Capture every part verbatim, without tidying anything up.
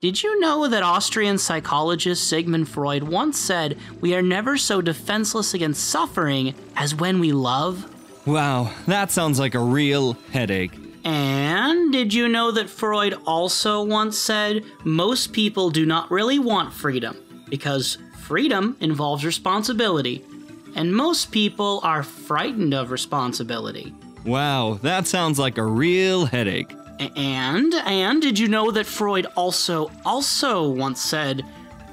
Did you know that Austrian psychologist Sigmund Freud once said, "We are never so defenseless against suffering as when we love"? Wow, that sounds like a real headache. And did you know that Freud also once said, "Most people do not really want freedom, because freedom involves responsibility, and most people are frightened of responsibility"? Wow, that sounds like a real headache. And, and did you know that Freud also, also once said,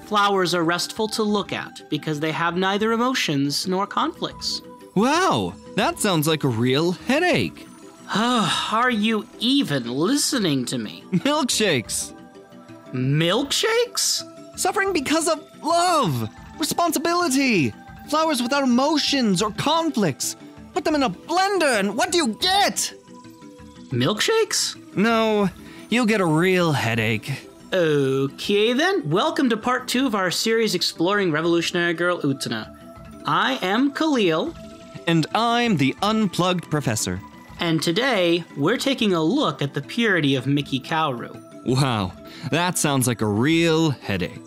"Flowers are restful to look at, because they have neither emotions nor conflicts"? Wow, that sounds like a real headache. Are you even listening to me? Milkshakes. Milkshakes? Suffering because of love, responsibility, flowers without emotions or conflicts. Put them in a blender and what do you get? Milkshakes? No, you'll get a real headache. Okay then, welcome to part two of our series exploring Revolutionary Girl Utena. I am Khalil. And I'm the Unplugged Professor. And today, we're taking a look at the purity of Miki Kaoru. Wow, that sounds like a real headache.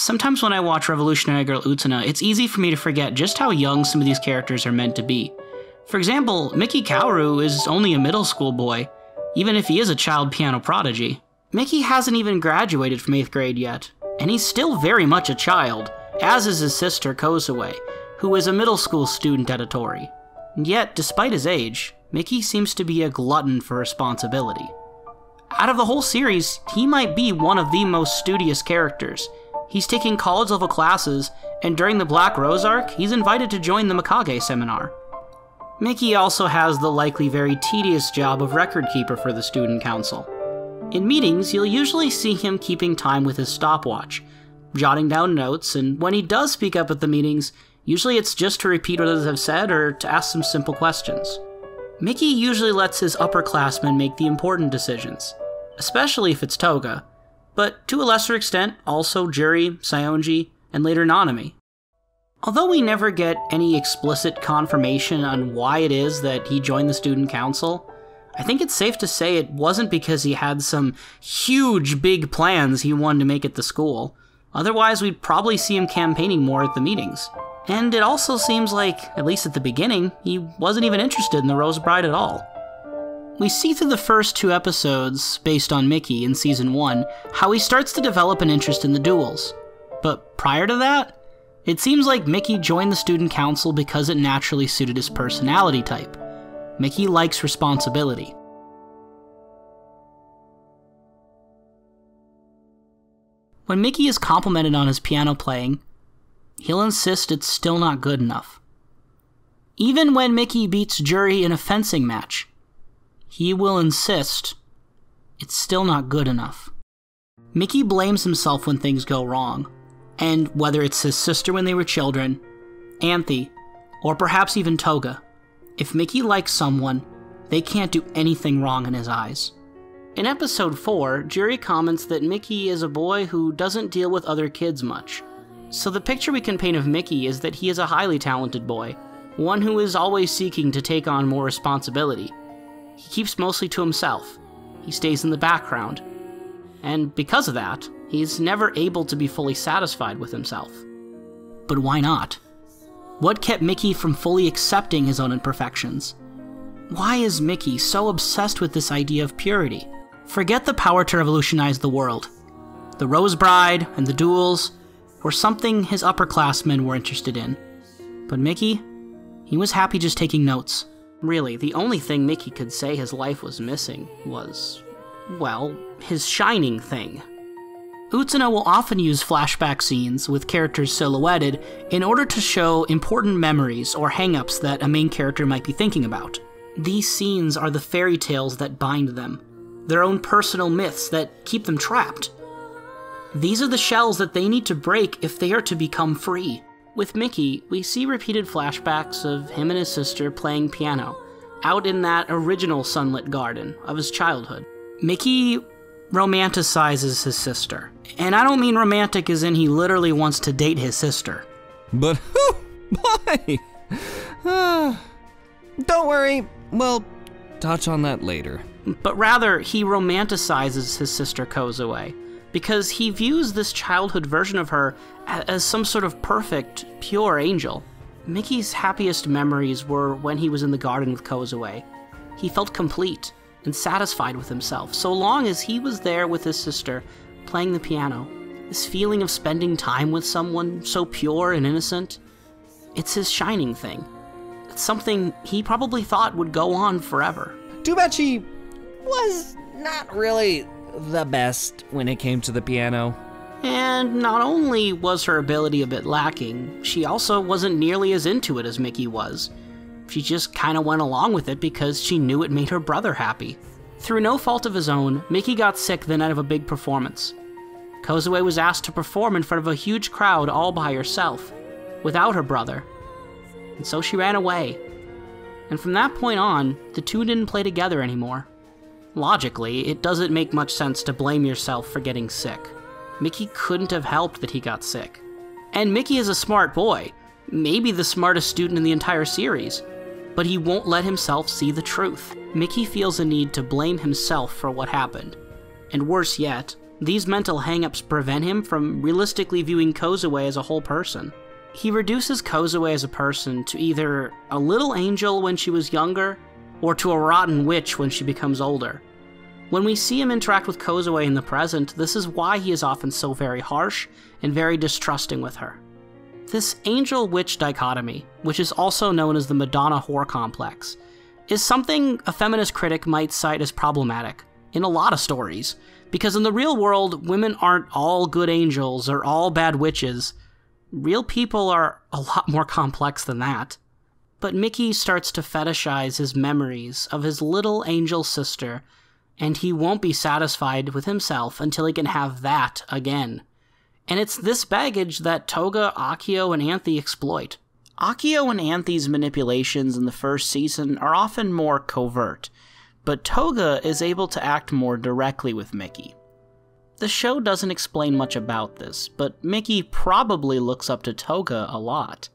Sometimes when I watch Revolutionary Girl Utena, it's easy for me to forget just how young some of these characters are meant to be. For example, Miki Kaoru is only a middle school boy, even if he is a child piano prodigy. Miki hasn't even graduated from eighth grade yet, and he's still very much a child, as is his sister Kozue, who is a middle school student at Ohtori. Yet, despite his age, Miki seems to be a glutton for responsibility. Out of the whole series, he might be one of the most studious characters. He's taking college-level classes, and during the Black Rose arc, he's invited to join the Mikage seminar. Miki also has the likely very tedious job of record keeper for the student council. In meetings, you'll usually see him keeping time with his stopwatch, jotting down notes, and when he does speak up at the meetings, usually it's just to repeat what others have said or to ask some simple questions. Miki usually lets his upperclassmen make the important decisions, especially if it's Touga, but to a lesser extent, also Juri, Saionji, and later Nanami. Although we never get any explicit confirmation on why it is that he joined the student council, I think it's safe to say it wasn't because he had some huge big plans he wanted to make at the school. Otherwise, we'd probably see him campaigning more at the meetings. And it also seems like, at least at the beginning, he wasn't even interested in the Rose Bride at all. We see through the first two episodes, based on Miki in Season one, how he starts to develop an interest in the duels. But prior to that, it seems like Miki joined the student council because it naturally suited his personality type. Miki likes responsibility. When Miki is complimented on his piano playing, he'll insist it's still not good enough. Even when Miki beats Juri in a fencing match, he will insist it's still not good enough. Miki blames himself when things go wrong, and whether it's his sister when they were children, Anthy, or perhaps even Touga, if Miki likes someone, they can't do anything wrong in his eyes. In episode four, Juri comments that Miki is a boy who doesn't deal with other kids much, so the picture we can paint of Miki is that he is a highly talented boy, one who is always seeking to take on more responsibility. He keeps mostly to himself, he stays in the background, and because of that, he's never able to be fully satisfied with himself. But why not? What kept Miki from fully accepting his own imperfections? Why is Miki so obsessed with this idea of purity? Forget the power to revolutionize the world. The Rose Bride and the duels were something his upperclassmen were interested in, but Miki, he was happy just taking notes. Really, the only thing Miki could say his life was missing was, well, his shining thing. Utena will often use flashback scenes with characters silhouetted in order to show important memories or hang-ups that a main character might be thinking about. These scenes are the fairy tales that bind them, their own personal myths that keep them trapped. These are the shells that they need to break if they are to become free. With Miki, we see repeated flashbacks of him and his sister playing piano, out in that original sunlit garden of his childhood. Miki romanticizes his sister. And I don't mean romantic as in he literally wants to date his sister. But who? Why? Uh, don't worry, we'll touch on that later. But rather, he romanticizes his sister Kozue, because he views this childhood version of her as some sort of perfect, pure angel. Miki's happiest memories were when he was in the garden with Kozue. He felt complete and satisfied with himself, so long as he was there with his sister, playing the piano. This feeling of spending time with someone so pure and innocent, it's his shining thing. It's something he probably thought would go on forever. Too bad she was not really the best when it came to the piano. And not only was her ability a bit lacking, she also wasn't nearly as into it as Miki was. She just kinda went along with it because she knew it made her brother happy. Through no fault of his own, Miki got sick the night of a big performance. Kozue was asked to perform in front of a huge crowd all by herself, without her brother. And so she ran away. And from that point on, the two didn't play together anymore. Logically, it doesn't make much sense to blame yourself for getting sick. Miki couldn't have helped that he got sick. And Miki is a smart boy, maybe the smartest student in the entire series, but he won't let himself see the truth. Miki feels a need to blame himself for what happened. And worse yet, these mental hang-ups prevent him from realistically viewing Kozue as a whole person. He reduces Kozue as a person to either a little angel when she was younger, or to a rotten witch when she becomes older. When we see him interact with Kozue in the present, this is why he is often so very harsh and very distrusting with her. This angel-witch dichotomy, which is also known as the Madonna whore complex, is something a feminist critic might cite as problematic in a lot of stories, because in the real world, women aren't all good angels or all bad witches. Real people are a lot more complex than that. But Miki starts to fetishize his memories of his little angel sister, and he won't be satisfied with himself until he can have that again. And it's this baggage that Touga, Akio, and Anthy exploit. Akio and Anthy's manipulations in the first season are often more covert, but Touga is able to act more directly with Miki. The show doesn't explain much about this, but Miki probably looks up to Touga a lot.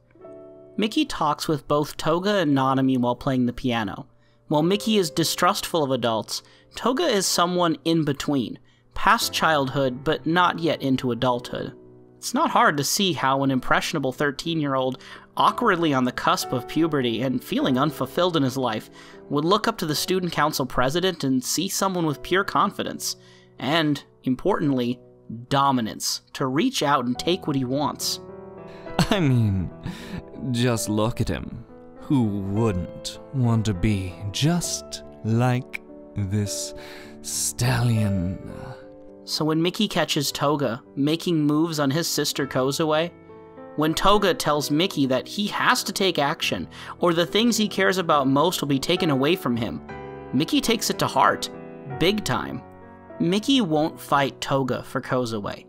Miki talks with both Touga and Nanami while playing the piano. While Miki is distrustful of adults, Touga is someone in between, past childhood but not yet into adulthood. It's not hard to see how an impressionable thirteen-year-old, awkwardly on the cusp of puberty and feeling unfulfilled in his life, would look up to the student council president and see someone with pure confidence, and, importantly, dominance, to reach out and take what he wants. I mean, just look at him. Who wouldn't want to be just like this stallion? So when Miki catches Touga making moves on his sister Kozue, when Touga tells Miki that he has to take action or the things he cares about most will be taken away from him, Miki takes it to heart, big time. Miki won't fight Touga for Kozue.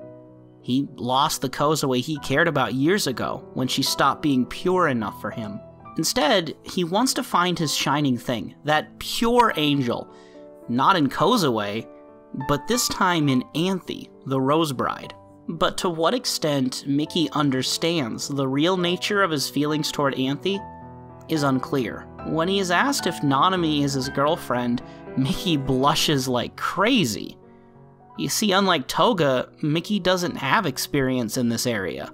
He lost the Kozue he cared about years ago when she stopped being pure enough for him. Instead, he wants to find his shining thing, that pure angel, not in Kozue, but this time in Anthy, the Rose Bride. But to what extent Miki understands the real nature of his feelings toward Anthy is unclear. When he is asked if Nanami is his girlfriend, Miki blushes like crazy. You see, unlike Touga, Miki doesn't have experience in this area.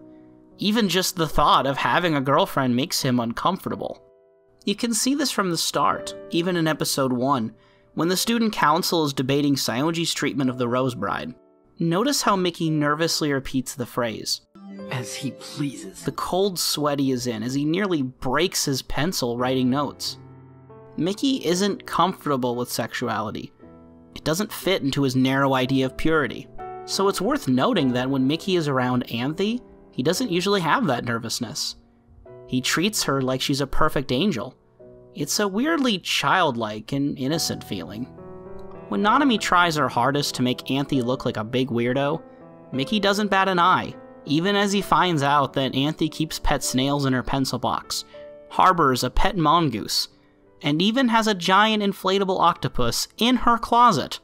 Even just the thought of having a girlfriend makes him uncomfortable. You can see this from the start, even in episode one, when the student council is debating Saionji's treatment of the Rose Bride. Notice how Miki nervously repeats the phrase, "as he pleases." The cold sweat he is in as he nearly breaks his pencil writing notes. Miki isn't comfortable with sexuality. It doesn't fit into his narrow idea of purity. So it's worth noting that when Miki is around Anthy, he doesn't usually have that nervousness. He treats her like she's a perfect angel. It's a weirdly childlike and innocent feeling. When Nanami tries her hardest to make Anthy look like a big weirdo, Miki doesn't bat an eye, even as he finds out that Anthy keeps pet snails in her pencil box, harbors a pet mongoose, and even has a giant inflatable octopus in her closet.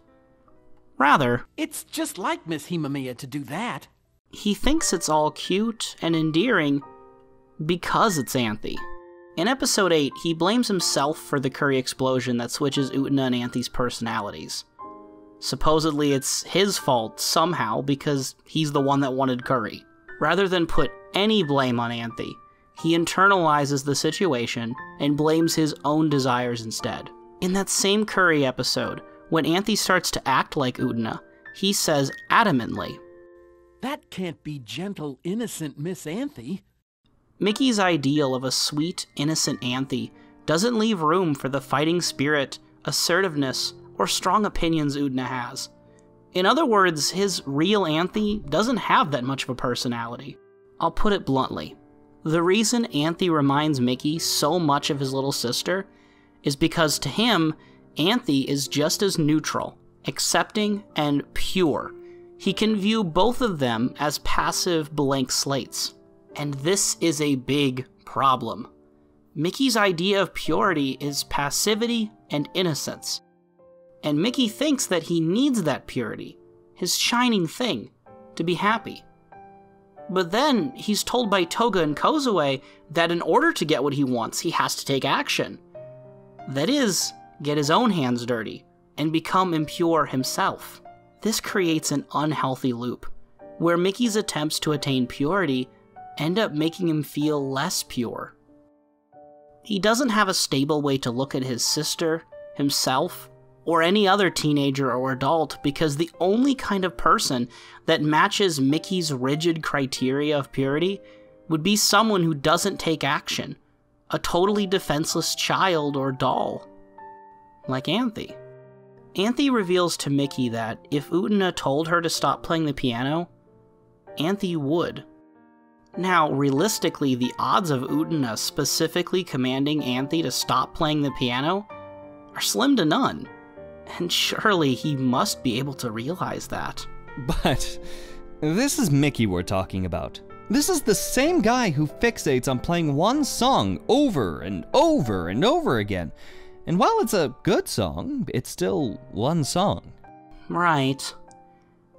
Rather, it's just like Miss Himemiya to do that. He thinks it's all cute and endearing because it's Anthy. In episode eight, he blames himself for the curry explosion that switches Utena and Anthy's personalities. Supposedly it's his fault somehow because he's the one that wanted curry. Rather than put any blame on Anthy, he internalizes the situation and blames his own desires instead. In that same curry episode, when Anthy starts to act like Utena, he says adamantly, "That can't be gentle, innocent Miss Anthy." Miki's ideal of a sweet, innocent Anthy doesn't leave room for the fighting spirit, assertiveness, or strong opinions Utena has. In other words, his real Anthy doesn't have that much of a personality. I'll put it bluntly. The reason Anthy reminds Miki so much of his little sister is because to him, Anthy is just as neutral, accepting, and pure. He can view both of them as passive blank slates. And this is a big problem. Miki's idea of purity is passivity and innocence. And Miki thinks that he needs that purity, his shining thing, to be happy. But then he's told by Touga and Kozue that in order to get what he wants, he has to take action. That is, get his own hands dirty and become impure himself. This creates an unhealthy loop, where Miki's attempts to attain purity end up making him feel less pure. He doesn't have a stable way to look at his sister, himself, or any other teenager or adult because the only kind of person that matches Miki's rigid criteria of purity would be someone who doesn't take action, a totally defenseless child or doll, like Anthy. Anthy reveals to Miki that if Utena told her to stop playing the piano, Anthy would. Now, realistically, the odds of Utena specifically commanding Anthy to stop playing the piano are slim to none, and surely he must be able to realize that. But this is Miki we're talking about. This is the same guy who fixates on playing one song over and over and over again. And while it's a good song, it's still one song. Right.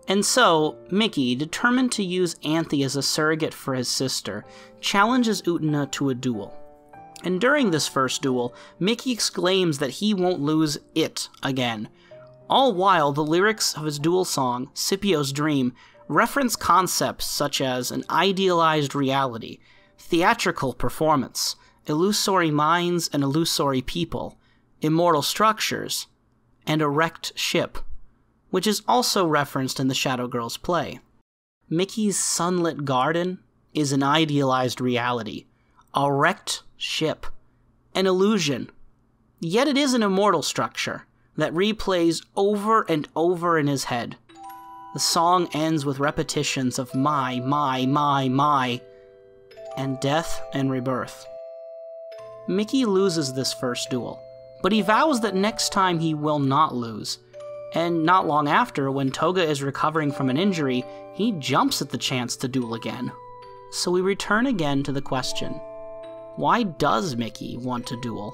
And so, Miki, determined to use Anthy as a surrogate for his sister, challenges Utena to a duel. And during this first duel, Miki exclaims that he won't lose it again. All while the lyrics of his duel song, Scipio's Dream, reference concepts such as an idealized reality, theatrical performance, illusory minds and illusory people, immortal structures, and a wrecked ship, which is also referenced in the Shadow Girls play. Miki's sunlit garden is an idealized reality, a wrecked ship, an illusion. Yet it is an immortal structure that replays over and over in his head. The song ends with repetitions of my, my, my, my, and death and rebirth. Miki loses this first duel, but he vows that next time he will not lose. And not long after, when Touga is recovering from an injury, he jumps at the chance to duel again. So we return again to the question, why does Miki want to duel?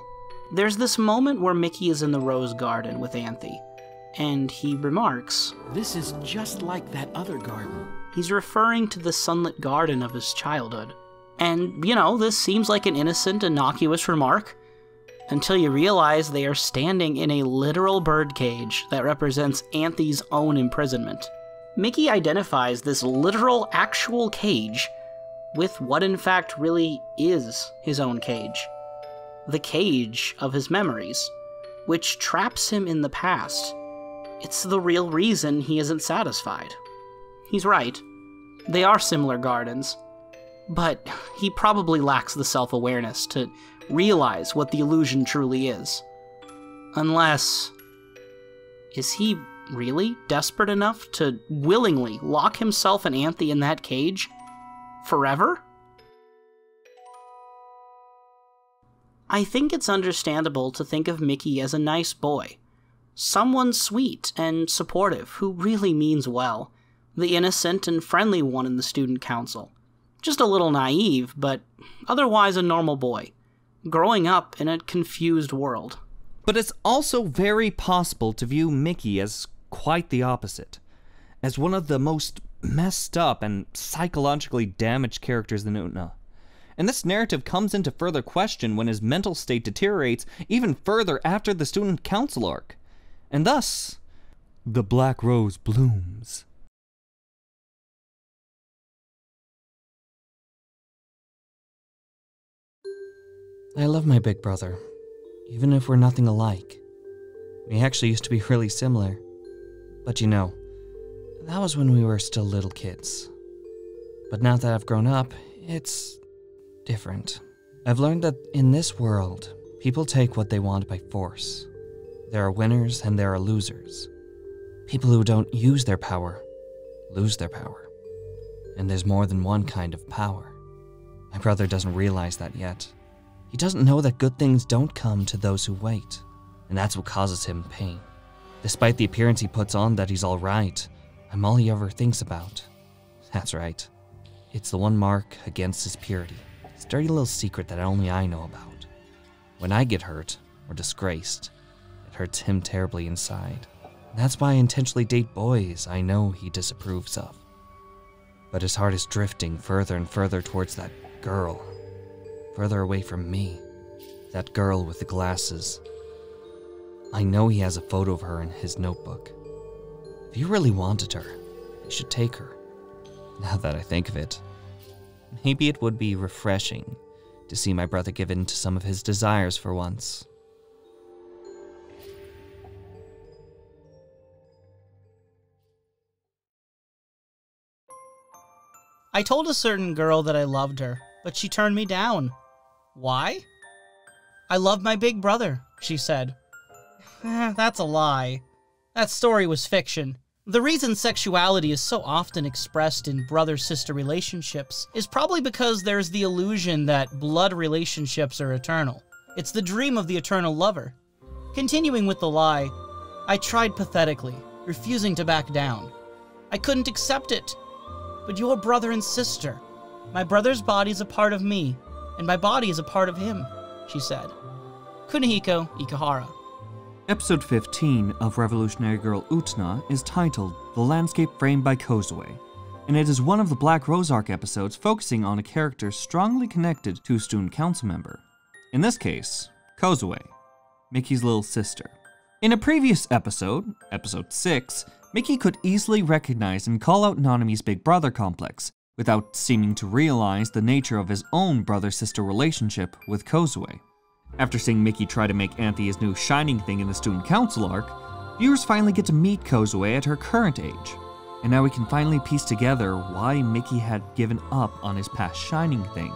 There's this moment where Miki is in the Rose Garden with Anthy, and he remarks, "This is just like that other garden." He's referring to the sunlit garden of his childhood. And, you know, this seems like an innocent, innocuous remark, until you realize they are standing in a literal birdcage that represents Anthy's own imprisonment. Miki identifies this literal, actual cage with what in fact really is his own cage. The cage of his memories, which traps him in the past. It's the real reason he isn't satisfied. He's right. They are similar gardens, but he probably lacks the self-awareness to realize what the illusion truly is. Unless... is he really desperate enough to willingly lock himself and Anthy in that cage forever? I think it's understandable to think of Miki as a nice boy. Someone sweet and supportive who really means well. The innocent and friendly one in the student council. Just a little naive, but otherwise a normal boy. Growing up in a confused world. But it's also very possible to view Miki as quite the opposite. As one of the most messed up and psychologically damaged characters in Utena. And this narrative comes into further question when his mental state deteriorates even further after the student council arc. And thus, the Black Rose blooms. I love my big brother, even if we're nothing alike. We actually used to be really similar. But you know, that was when we were still little kids. But now that I've grown up, it's different. I've learned that in this world, people take what they want by force. There are winners and there are losers. People who don't use their power, lose their power. And there's more than one kind of power. My brother doesn't realize that yet. He doesn't know that good things don't come to those who wait, and that's what causes him pain. Despite the appearance he puts on that he's alright, I'm all he ever thinks about. That's right. It's the one mark against his purity. It's a dirty little secret that only I know about. When I get hurt, or disgraced, it hurts him terribly inside. That's why I intentionally date boys I know he disapproves of. But his heart is drifting further and further towards that girl. Further away from me. That girl with the glasses. I know he has a photo of her in his notebook. If you really wanted her, you should take her. Now that I think of it, maybe it would be refreshing to see my brother give in to some of his desires for once. I told a certain girl that I loved her, but she turned me down. Why? I love my big brother, she said. Eh, that's a lie. That story was fiction. The reason sexuality is so often expressed in brother-sister relationships is probably because there's the illusion that blood relationships are eternal. It's the dream of the eternal lover. Continuing with the lie, I tried pathetically, refusing to back down. I couldn't accept it. But you're brother and sister. My brother's body's a part of me, and my body is a part of him, she said. Kunihiko Ikuhara. Episode fifteen of Revolutionary Girl Utena is titled The Landscape Framed by Kozue, and it is one of the Black Rose arc episodes focusing on a character strongly connected to a student council member. In this case, Kozue, Miki's little sister. In a previous episode, episode six, Miki could easily recognize and call out Nanami's big brother complex, without seeming to realize the nature of his own brother-sister relationship with Kozue. After seeing Miki try to make Anthy his new shining thing in the student council arc, viewers finally get to meet Kozue at her current age, and now we can finally piece together why Miki had given up on his past shining thing.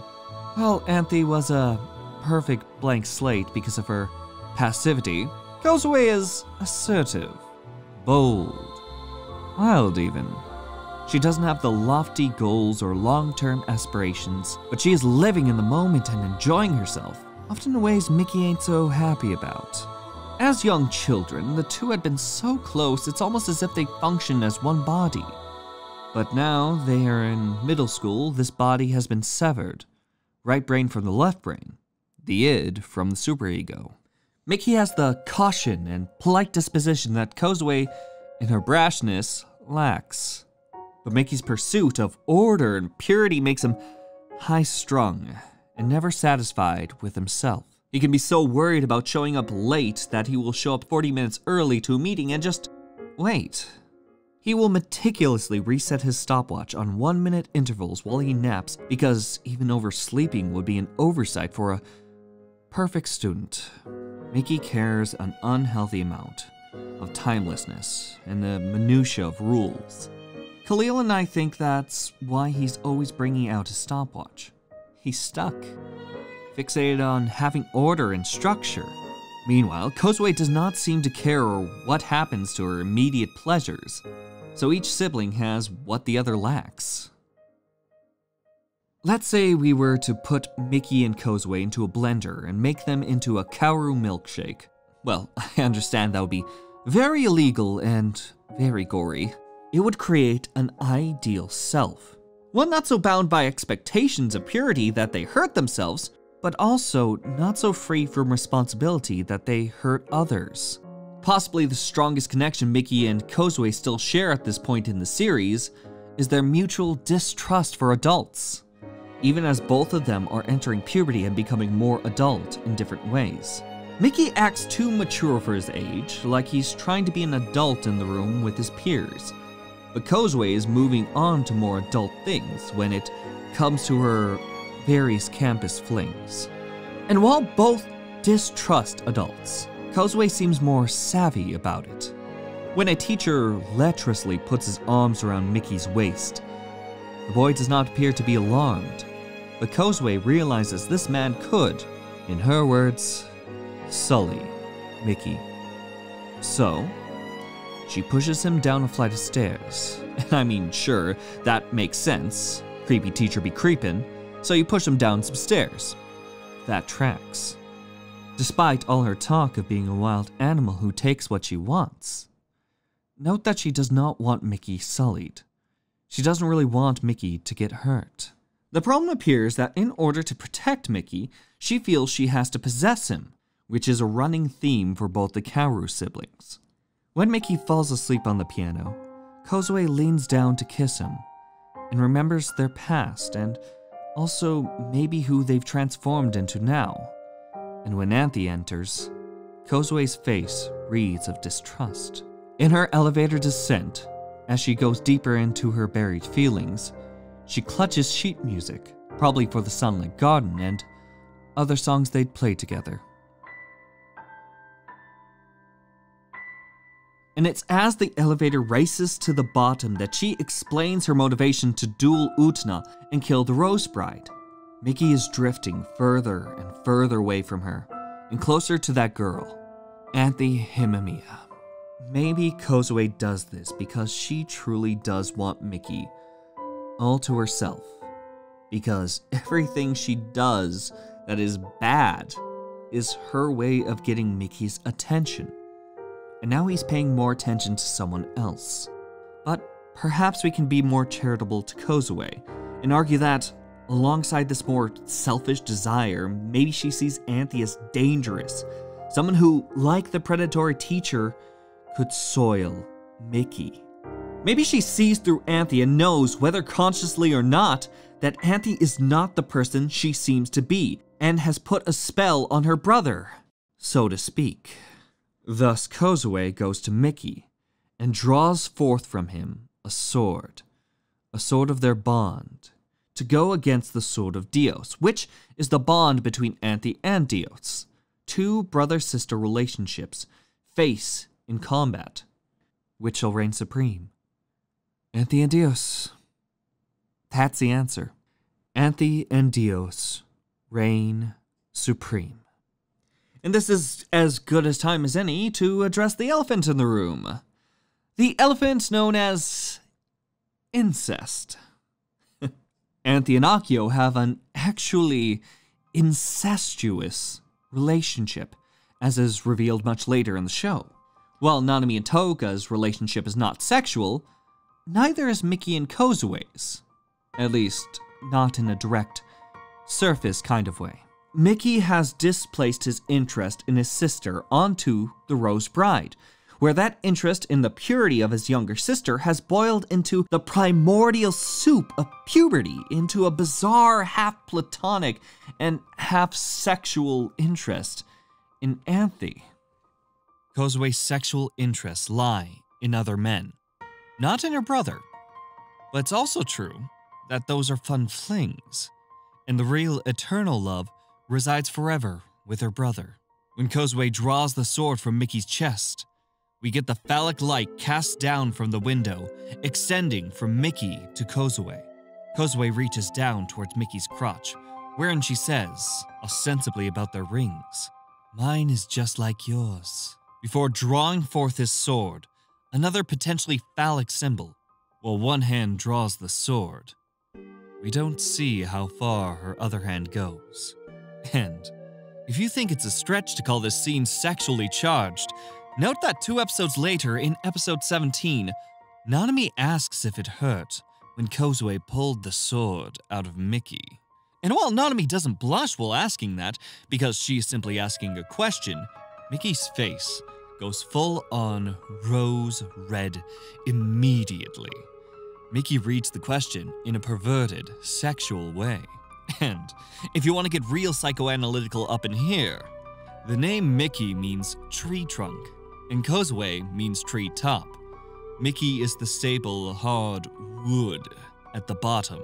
While Anthy was a perfect blank slate because of her passivity, Kozue is assertive, bold, wild even. She doesn't have the lofty goals or long-term aspirations, but she is living in the moment and enjoying herself, often in ways Miki ain't so happy about. As young children, the two had been so close it's almost as if they function as one body. But now they are in middle school, this body has been severed. Right brain from the left brain, the id from the superego. Miki has the caution and polite disposition that Kozue, in her brashness, lacks. But Miki's pursuit of order and purity makes him high-strung and never satisfied with himself. He can be so worried about showing up late that he will show up forty minutes early to a meeting and just wait. He will meticulously reset his stopwatch on one-minute intervals while he naps because even oversleeping would be an oversight for a perfect student. Miki cares an unhealthy amount of timelessness and the minutiae of rules. Khalil and I think that's why he's always bringing out his stopwatch. He's stuck, fixated on having order and structure, Meanwhile, Kozue does not seem to care what happens to her immediate pleasures, so each sibling has what the other lacks. Let's say we were to put Miki and Kozue into a blender and make them into a Kaoru milkshake. Well, I understand that would be very illegal and very gory. It would create an ideal self. One not so bound by expectations of purity that they hurt themselves, but also not so free from responsibility that they hurt others. Possibly the strongest connection Miki and Kozue still share at this point in the series is their mutual distrust for adults, even as both of them are entering puberty and becoming more adult in different ways. Miki acts too mature for his age, like he's trying to be an adult in the room with his peers, but Kozue is moving on to more adult things when it comes to her various campus flings. And while both distrust adults, Kozue seems more savvy about it. When a teacher lecherously puts his arms around Miki's waist, the boy does not appear to be alarmed, but Kozue realizes this man could, in her words, sully Miki. So, she pushes him down a flight of stairs. And I mean, sure, that makes sense. Creepy teacher be creepin', so you push him down some stairs. That tracks. Despite all her talk of being a wild animal who takes what she wants, note that she does not want Miki sullied. She doesn't really want Miki to get hurt. The problem appears that in order to protect Miki, she feels she has to possess him, which is a running theme for both the Kaoru siblings. When Miki falls asleep on the piano, Kozue leans down to kiss him and remembers their past and also maybe who they've transformed into now. And when Anthy enters, Kozue's face reads of distrust. In her elevator descent, as she goes deeper into her buried feelings, she clutches sheet music, probably for the Sunlit Garden and other songs they'd play together. And it's as the elevator races to the bottom that she explains her motivation to duel Utena and kill the Rose Bride. Miki is drifting further and further away from her, and closer to that girl, Anthy Himemiya. Maybe Kozue does this because she truly does want Miki all to herself, because everything she does that is bad is her way of getting Miki's attention. And now he's paying more attention to someone else. But perhaps we can be more charitable to Kozue and argue that, alongside this more selfish desire, maybe she sees Anthy as dangerous, someone who, like the predatory teacher, could soil Miki. Maybe she sees through Anthy and knows, whether consciously or not, that Anthy is not the person she seems to be and has put a spell on her brother, so to speak. Thus Kozue goes to Miki and draws forth from him a sword, a sword of their bond, to go against the sword of Dios, which is the bond between Anthy and Dios, two brother-sister relationships, face in combat, which shall reign supreme. Anthy and Dios. That's the answer. Anthy and Dios reign supreme. And this is as good a time as any to address the elephant in the room. The elephant known as incest. Anthy and Akio have an actually incestuous relationship, as is revealed much later in the show. While Nanami and Touga's relationship is not sexual, neither is Miki and Kozue's. At least, not in a direct, surface kind of way. Miki has displaced his interest in his sister onto the Rose Bride, where that interest in the purity of his younger sister has boiled into the primordial soup of puberty, into a bizarre half-platonic and half-sexual interest in Anthy. Kozue's sexual interests lie in other men, not in her brother. But it's also true that those are fun flings, and the real eternal love resides forever with her brother. When Kozue draws the sword from Miki's chest, we get the phallic light cast down from the window, extending from Miki to Kozue. Kozue reaches down towards Miki's crotch, wherein she says, ostensibly about their rings, Mine is just like yours. Before drawing forth his sword, another potentially phallic symbol, while one hand draws the sword. We don't see how far her other hand goes. And if you think it's a stretch to call this scene sexually charged, note that two episodes later, in episode seventeen, Nanami asks if it hurt when Kozue pulled the sword out of Miki. And while Nanami doesn't blush while asking that, because she's simply asking a question, Miki's face goes full-on rose red immediately. Miki reads the question in a perverted, sexual way. And if you want to get real psychoanalytical up in here, the name Miki means tree trunk, and Kozue means tree top. Miki is the stable, hard wood at the bottom,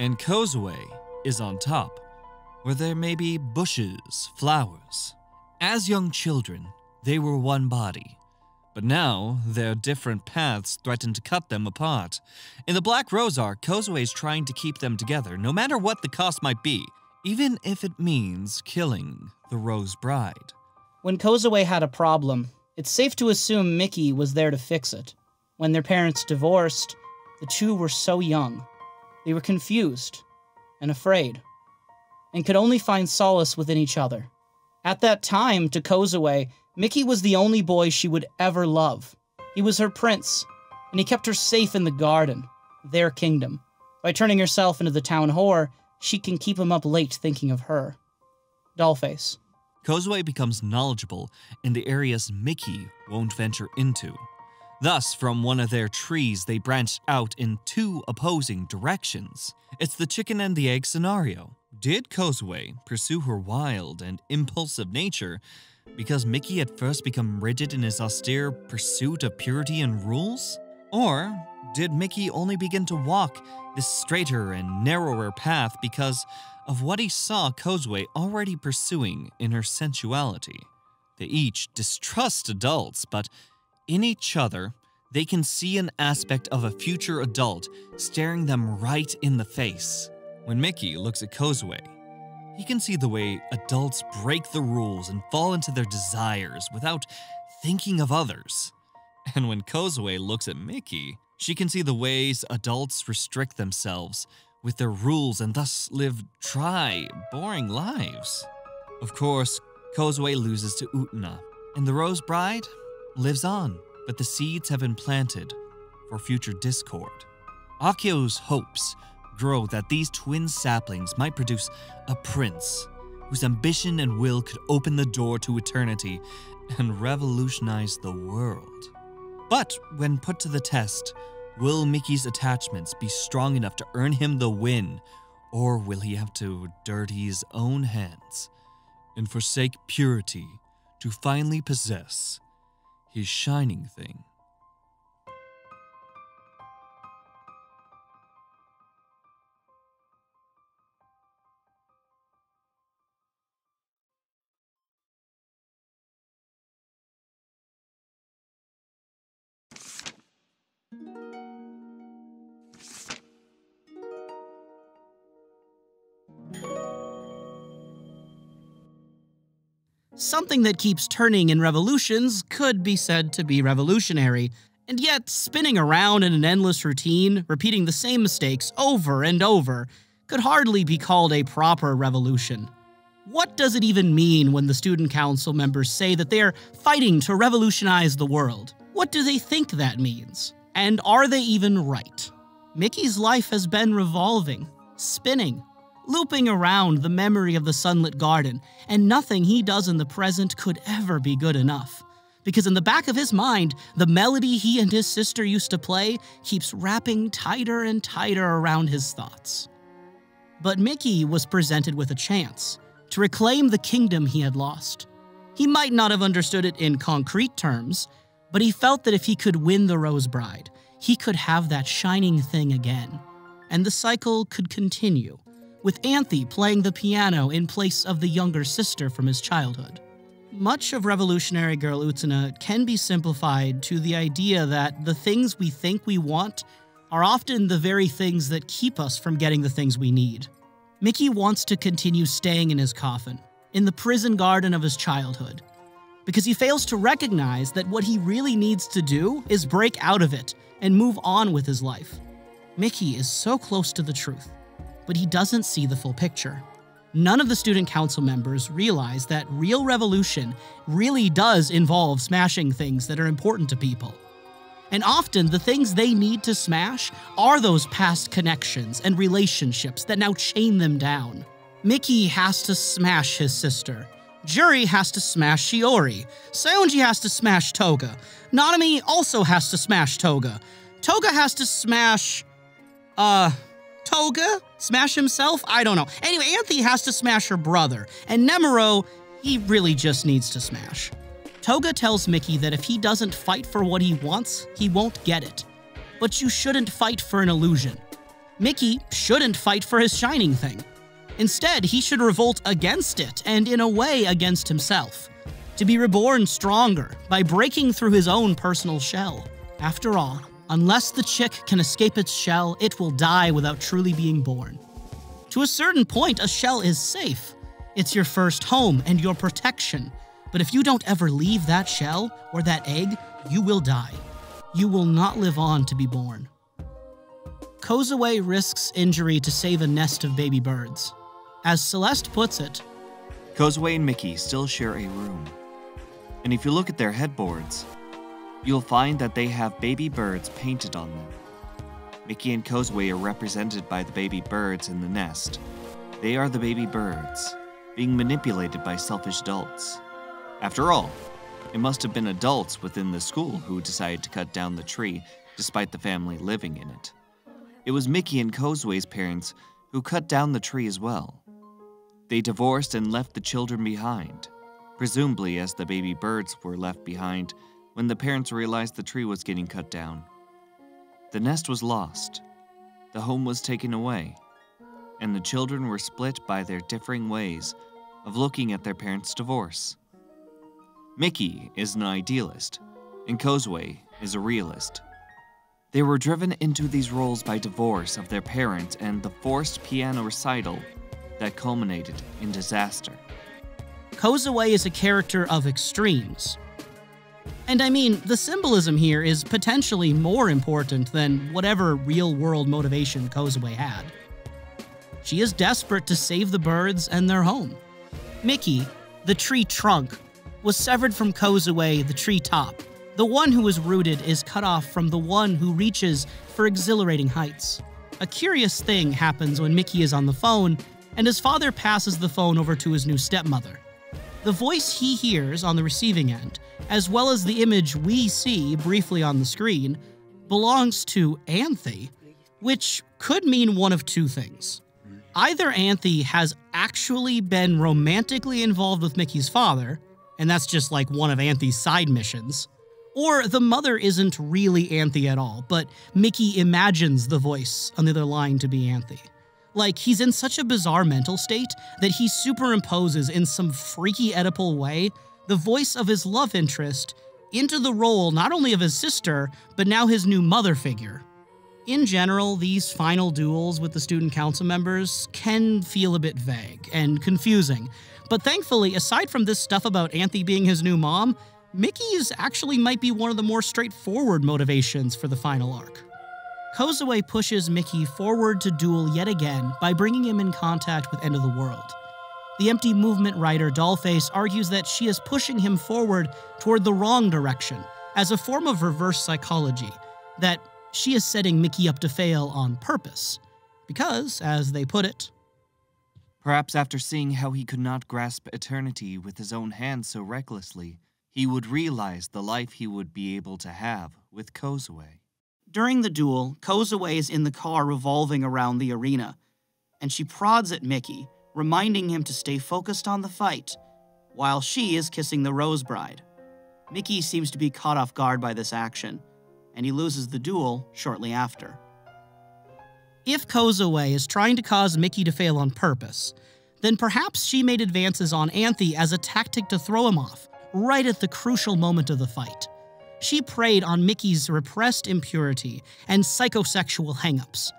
and Kozue is on top, where there may be bushes, flowers. As young children, they were one body, but now their different paths threaten to cut them apart. In the Black Rose arc, Kozue is trying to keep them together, no matter what the cost might be, even if it means killing the Rose Bride. When Kozue had a problem, it's safe to assume Miki was there to fix it. When their parents divorced, the two were so young. They were confused and afraid, and could only find solace within each other. At that time, to Kozue, Miki was the only boy she would ever love. He was her prince, and he kept her safe in the garden, their kingdom. By turning herself into the town whore, she can keep him up late thinking of her. Dollface. Kozue becomes knowledgeable in the areas Miki won't venture into. Thus, from one of their trees, they branched out in two opposing directions. It's the chicken and the egg scenario. Did Kozue pursue her wild and impulsive nature because Miki had first become rigid in his austere pursuit of purity and rules? Or did Miki only begin to walk this straighter and narrower path because of what he saw Kozue already pursuing in her sensuality? They each distrust adults, but in each other, they can see an aspect of a future adult staring them right in the face. When Miki looks at Kozue, he can see the way adults break the rules and fall into their desires without thinking of others. And when Kozue looks at Miki, she can see the ways adults restrict themselves with their rules and thus live dry, boring lives. Of course, Kozue loses to Utena, and the Rose Bride lives on, but the seeds have been planted for future discord. Akio's hopes grow that these twin saplings might produce a prince whose ambition and will could open the door to eternity and revolutionize the world. But when put to the test, will Miki's attachments be strong enough to earn him the win, or will he have to dirty his own hands and forsake purity to finally possess his shining thing? Something that keeps turning in revolutions could be said to be revolutionary, and yet spinning around in an endless routine, repeating the same mistakes over and over, could hardly be called a proper revolution. What does it even mean when the student council members say that they are fighting to revolutionize the world? What do they think that means? And are they even right? Miki's life has been revolving, spinning, looping around the memory of the sunlit garden, and nothing he does in the present could ever be good enough. Because in the back of his mind, the melody he and his sister used to play keeps wrapping tighter and tighter around his thoughts. But Miki was presented with a chance to reclaim the kingdom he had lost. He might not have understood it in concrete terms, but he felt that if he could win the Rose Bride, he could have that shining thing again. And the cycle could continue, with Anthy playing the piano in place of the younger sister from his childhood. Much of Revolutionary Girl Utena can be simplified to the idea that the things we think we want are often the very things that keep us from getting the things we need. Miki wants to continue staying in his coffin, in the prison garden of his childhood, because he fails to recognize that what he really needs to do is break out of it and move on with his life. Miki is so close to the truth, but he doesn't see the full picture. None of the student council members realize that real revolution really does involve smashing things that are important to people. And often, the things they need to smash are those past connections and relationships that now chain them down. Miki has to smash his sister. Juri has to smash Shiori. Saionji has to smash Touga. Nanami also has to smash Touga. Touga has to smash... Uh... Touga? Smash himself? I don't know. Anyway, Anthy has to smash her brother. And Nemuro, he really just needs to smash. Touga tells Miki that if he doesn't fight for what he wants, he won't get it. But you shouldn't fight for an illusion. Miki shouldn't fight for his shining thing. Instead, he should revolt against it, and in a way against himself. To be reborn stronger, by breaking through his own personal shell. After all, unless the chick can escape its shell, it will die without truly being born. To a certain point, a shell is safe. It's your first home and your protection. But if you don't ever leave that shell or that egg, you will die. You will not live on to be born. Kozue risks injury to save a nest of baby birds. As Celeste puts it, Kozue and Miki still share a room. And if you look at their headboards, you'll find that they have baby birds painted on them. Miki and Kozue are represented by the baby birds in the nest. They are the baby birds, being manipulated by selfish adults. After all, it must have been adults within the school who decided to cut down the tree, despite the family living in it. It was Miki and Kozue's parents who cut down the tree as well. They divorced and left the children behind, presumably as the baby birds were left behind when the parents realized the tree was getting cut down. The nest was lost, the home was taken away, and the children were split by their differing ways of looking at their parents' divorce. Miki is an idealist, and Kozue is a realist. They were driven into these roles by divorce of their parents and the forced piano recital that culminated in disaster. Kozue is a character of extremes. And I mean, the symbolism here is potentially more important than whatever real-world motivation Kozue had. She is desperate to save the birds and their home. Miki, the tree trunk, was severed from Kozue, the treetop. The one who is rooted is cut off from the one who reaches for exhilarating heights. A curious thing happens when Miki is on the phone, and his father passes the phone over to his new stepmother. The voice he hears on the receiving end, as well as the image we see briefly on the screen, belongs to Anthy, which could mean one of two things. Either Anthy has actually been romantically involved with Miki's father, and that's just like one of Anthy's side missions. Or the mother isn't really Anthy at all, but Miki imagines the voice on the other line to be Anthy. Like, he's in such a bizarre mental state that he superimposes in some freaky Oedipal way the voice of his love interest into the role not only of his sister, but now his new mother figure. In general, these final duels with the student council members can feel a bit vague and confusing. But thankfully, aside from this stuff about Anthy being his new mom, Miki's actually might be one of the more straightforward motivations for the final arc. Kozue pushes Miki forward to duel yet again by bringing him in contact with End of the World. The Empty Movement writer Dollface argues that she is pushing him forward toward the wrong direction as a form of reverse psychology, that she is setting Miki up to fail on purpose. Because, as they put it, perhaps after seeing how he could not grasp eternity with his own hands so recklessly, he would realize the life he would be able to have with Kozue. During the duel, Kozue is in the car revolving around the arena, and she prods at Miki, reminding him to stay focused on the fight, while she is kissing the Rose Bride. Miki seems to be caught off guard by this action, and he loses the duel shortly after. If Kozue is trying to cause Miki to fail on purpose, then perhaps she made advances on Anthy as a tactic to throw him off, right at the crucial moment of the fight. She preyed on Miki's repressed impurity and psychosexual hangups.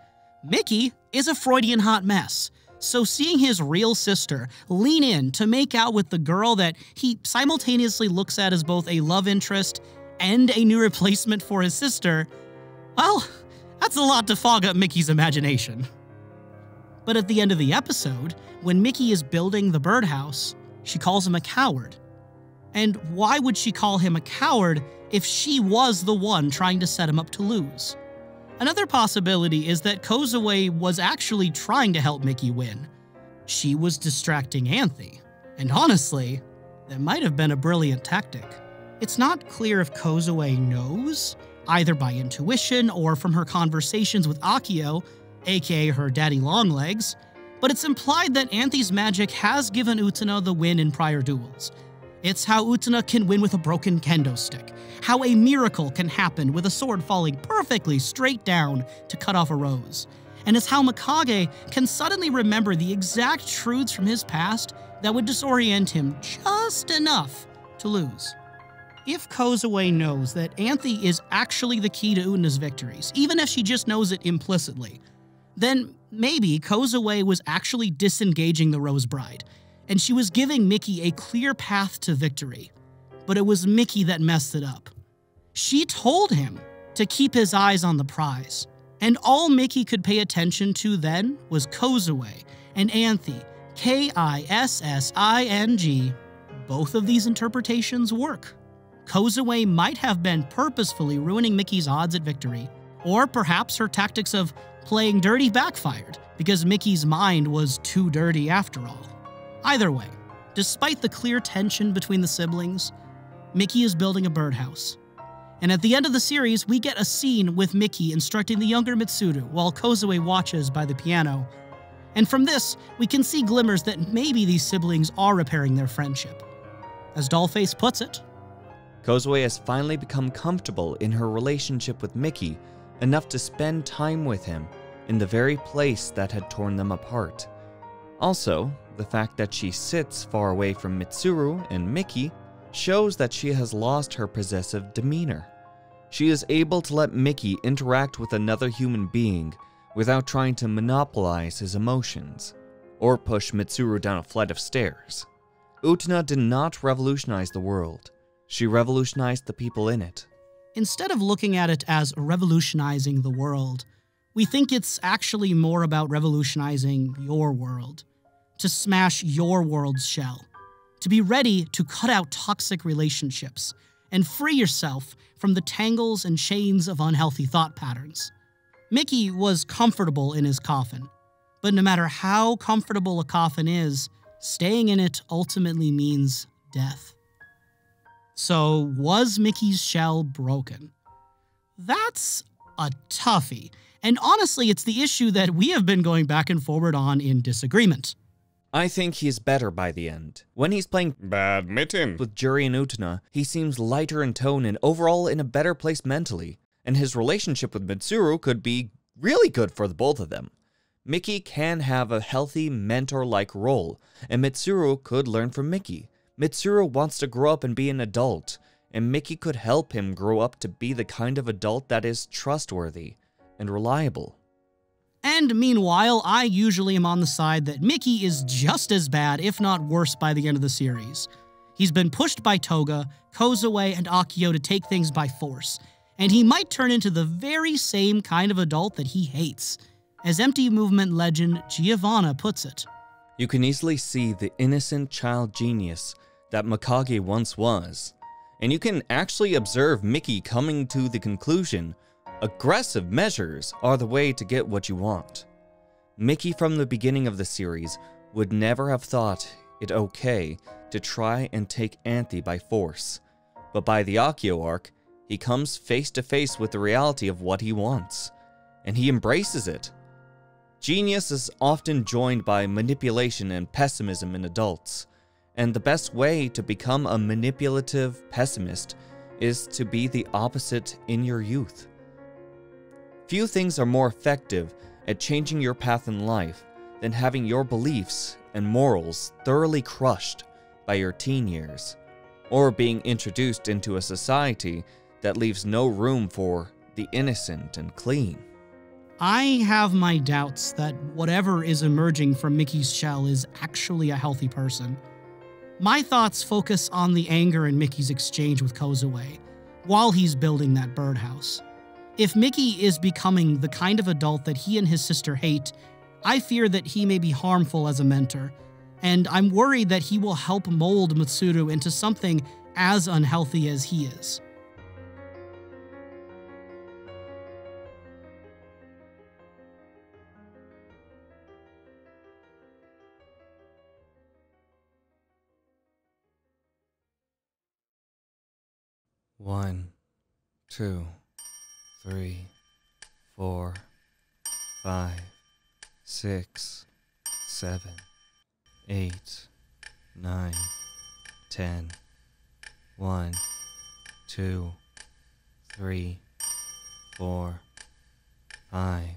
Miki is a Freudian hot mess, So seeing his real sister lean in to make out with the girl that he simultaneously looks at as both a love interest and a new replacement for his sister, well, that's a lot to fog up Miki's imagination. But at the end of the episode, when Miki is building the birdhouse, she calls him a coward. And why would she call him a coward if she was the one trying to set him up to lose? Another possibility is that Kozue was actually trying to help Miki win. She was distracting Anthy. And honestly, that might have been a brilliant tactic. It's not clear if Kozue knows, either by intuition or from her conversations with Akio, aka her daddy Longlegs, but it's implied that Anthy's magic has given Utena the win in prior duels. It's how Utena can win with a broken kendo stick, how a miracle can happen with a sword falling perfectly straight down to cut off a rose, and it's how Mikage can suddenly remember the exact truths from his past that would disorient him just enough to lose. If Kozue knows that Anthy is actually the key to Utena's victories, even if she just knows it implicitly, then maybe Kozue was actually disengaging the Rose Bride, and she was giving Miki a clear path to victory. But it was Miki that messed it up. She told him to keep his eyes on the prize, and all Miki could pay attention to then was Kozue and Anthy, K I S S I N G. Both of these interpretations work. Kozue might have been purposefully ruining Miki's odds at victory, or perhaps her tactics of playing dirty backfired, because Miki's mind was too dirty after all. Either way, despite the clear tension between the siblings, Miki is building a birdhouse. And at the end of the series, we get a scene with Miki instructing the younger Mitsuru while Kozue watches by the piano. And from this, we can see glimmers that maybe these siblings are repairing their friendship. As Dollface puts it, Kozue has finally become comfortable in her relationship with Miki, enough to spend time with him in the very place that had torn them apart. Also, the fact that she sits far away from Mitsuru and Miki shows that she has lost her possessive demeanor. She is able to let Miki interact with another human being without trying to monopolize his emotions, or push Mitsuru down a flight of stairs. Utena did not revolutionize the world. She revolutionized the people in it. Instead of looking at it as revolutionizing the world, we think it's actually more about revolutionizing your world. To smash your world's shell, to be ready to cut out toxic relationships, and free yourself from the tangles and chains of unhealthy thought patterns. Miki was comfortable in his coffin, but no matter how comfortable a coffin is, staying in it ultimately means death. So, was Miki's shell broken? That's a toughie, and honestly, it's the issue that we have been going back and forward on in disagreement. I think he's better by the end. When he's playing badminton with Juri and Utena, he seems lighter in tone and overall in a better place mentally, and his relationship with Mitsuru could be really good for the both of them. Miki can have a healthy mentor-like role, and Mitsuru could learn from Miki. Mitsuru wants to grow up and be an adult, and Miki could help him grow up to be the kind of adult that is trustworthy and reliable. And meanwhile, I usually am on the side that Miki is just as bad, if not worse, by the end of the series. He's been pushed by Touga, Kozue, and Akio to take things by force, and he might turn into the very same kind of adult that he hates. As Empty Movement legend Giovanna puts it, you can easily see the innocent child genius that Mikage once was, and you can actually observe Miki coming to the conclusion aggressive measures are the way to get what you want. Miki from the beginning of the series would never have thought it okay to try and take Anthy by force, but by the Akio arc, he comes face to face with the reality of what he wants, and he embraces it. Genius is often joined by manipulation and pessimism in adults, and the best way to become a manipulative pessimist is to be the opposite in your youth. Few things are more effective at changing your path in life than having your beliefs and morals thoroughly crushed by your teen years, or being introduced into a society that leaves no room for the innocent and clean. I have my doubts that whatever is emerging from Miki's shell is actually a healthy person. My thoughts focus on the anger in Miki's exchange with Kozue while he's building that birdhouse. If Miki is becoming the kind of adult that he and his sister hate, I fear that he may be harmful as a mentor, and I'm worried that he will help mold Mitsuru into something as unhealthy as he is. One, two, three, four, five, six, seven, eight, nine, ten. One, two, three, four, five,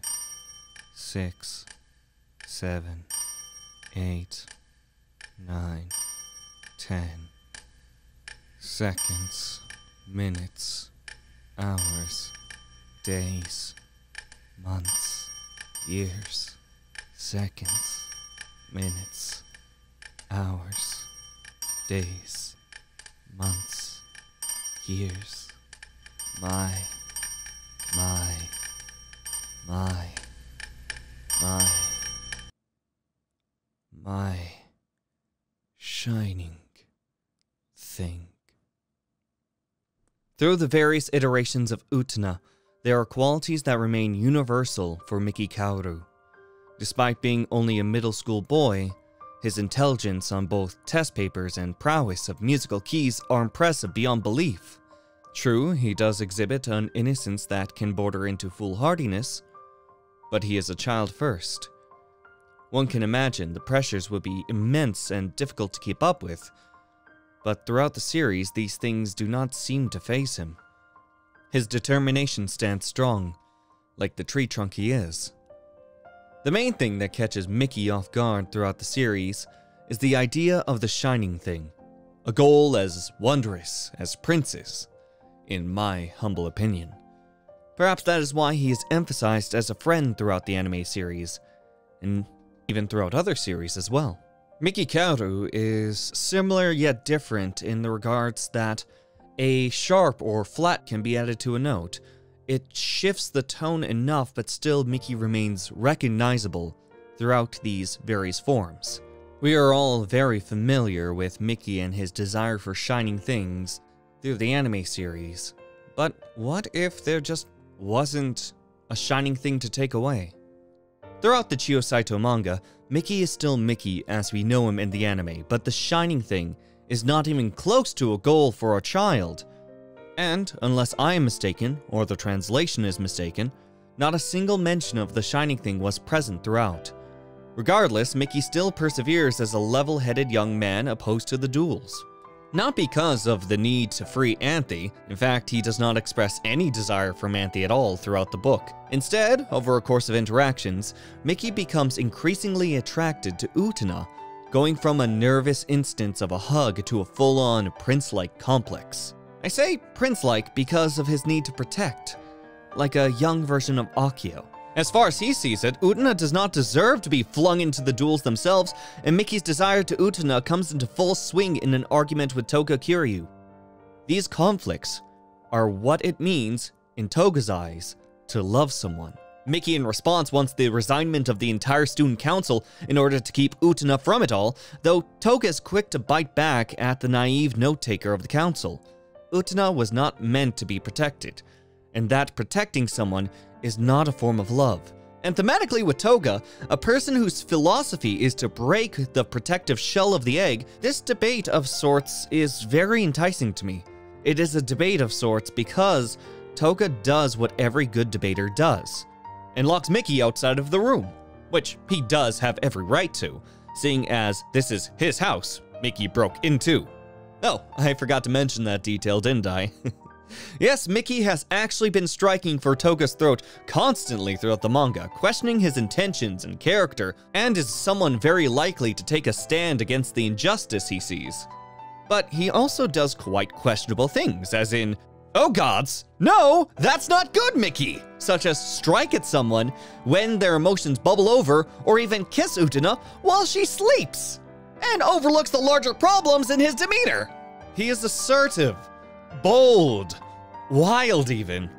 six, seven, eight, nine, ten. Seconds. Minutes, hours, days, months, years, seconds, minutes, hours, days, months, years, my, my, my, my, my shining thing. Through the various iterations of Utena, there are qualities that remain universal for Miki Kaoru. Despite being only a middle school boy, his intelligence on both test papers and prowess of musical keys are impressive beyond belief. True, he does exhibit an innocence that can border into foolhardiness, but he is a child first. One can imagine the pressures would be immense and difficult to keep up with, but throughout the series, these things do not seem to faze him. His determination stands strong, like the tree trunk he is. The main thing that catches Miki off guard throughout the series is the idea of the shining thing, a goal as wondrous as princes, in my humble opinion. Perhaps that is why he is emphasized as a friend throughout the anime series, and even throughout other series as well. Miki Kaoru is similar yet different in the regards that a sharp or flat can be added to a note. It shifts the tone enough, but still Miki remains recognizable throughout these various forms. We are all very familiar with Miki and his desire for shining things through the anime series, but what if there just wasn't a shining thing to take away? Throughout the Chiyo Saito manga, Miki is still Miki as we know him in the anime, but the shining thing is not even close to a goal for a child. And, unless I am mistaken, or the translation is mistaken, not a single mention of the shining thing was present throughout. Regardless, Miki still perseveres as a level-headed young man opposed to the duels. Not because of the need to free Anthy. In fact, he does not express any desire from Anthy at all throughout the book. Instead, over a course of interactions, Miki becomes increasingly attracted to Utena, going from a nervous instance of a hug to a full-on prince-like complex. I say prince-like because of his need to protect, like a young version of Akio. As far as he sees it, Utena does not deserve to be flung into the duels themselves, and Miki's desire to Utena comes into full swing in an argument with Touga Kiryuu. These conflicts are what it means, in Toga's eyes, to love someone. Miki in response wants the resignment of the entire student council in order to keep Utena from it all, though Touga is quick to bite back at the naive note-taker of the council. Utena was not meant to be protected, and that protecting someone is not a form of love. And thematically with Touga, a person whose philosophy is to break the protective shell of the egg, this debate of sorts is very enticing to me. It is a debate of sorts because Touga does what every good debater does, and locks Miki outside of the room, which he does have every right to, seeing as this is his house Miki broke into. Oh, I forgot to mention that detail, didn't I? Yes, Miki has actually been striking for Toga's throat constantly throughout the manga, questioning his intentions and character, and is someone very likely to take a stand against the injustice he sees. But he also does quite questionable things, as in, "Oh gods, no, that's not good, Miki! such as strike at someone when their emotions bubble over, or even kiss Utena while she sleeps, and overlooks the larger problems in his demeanor. He is assertive, bold, wild even.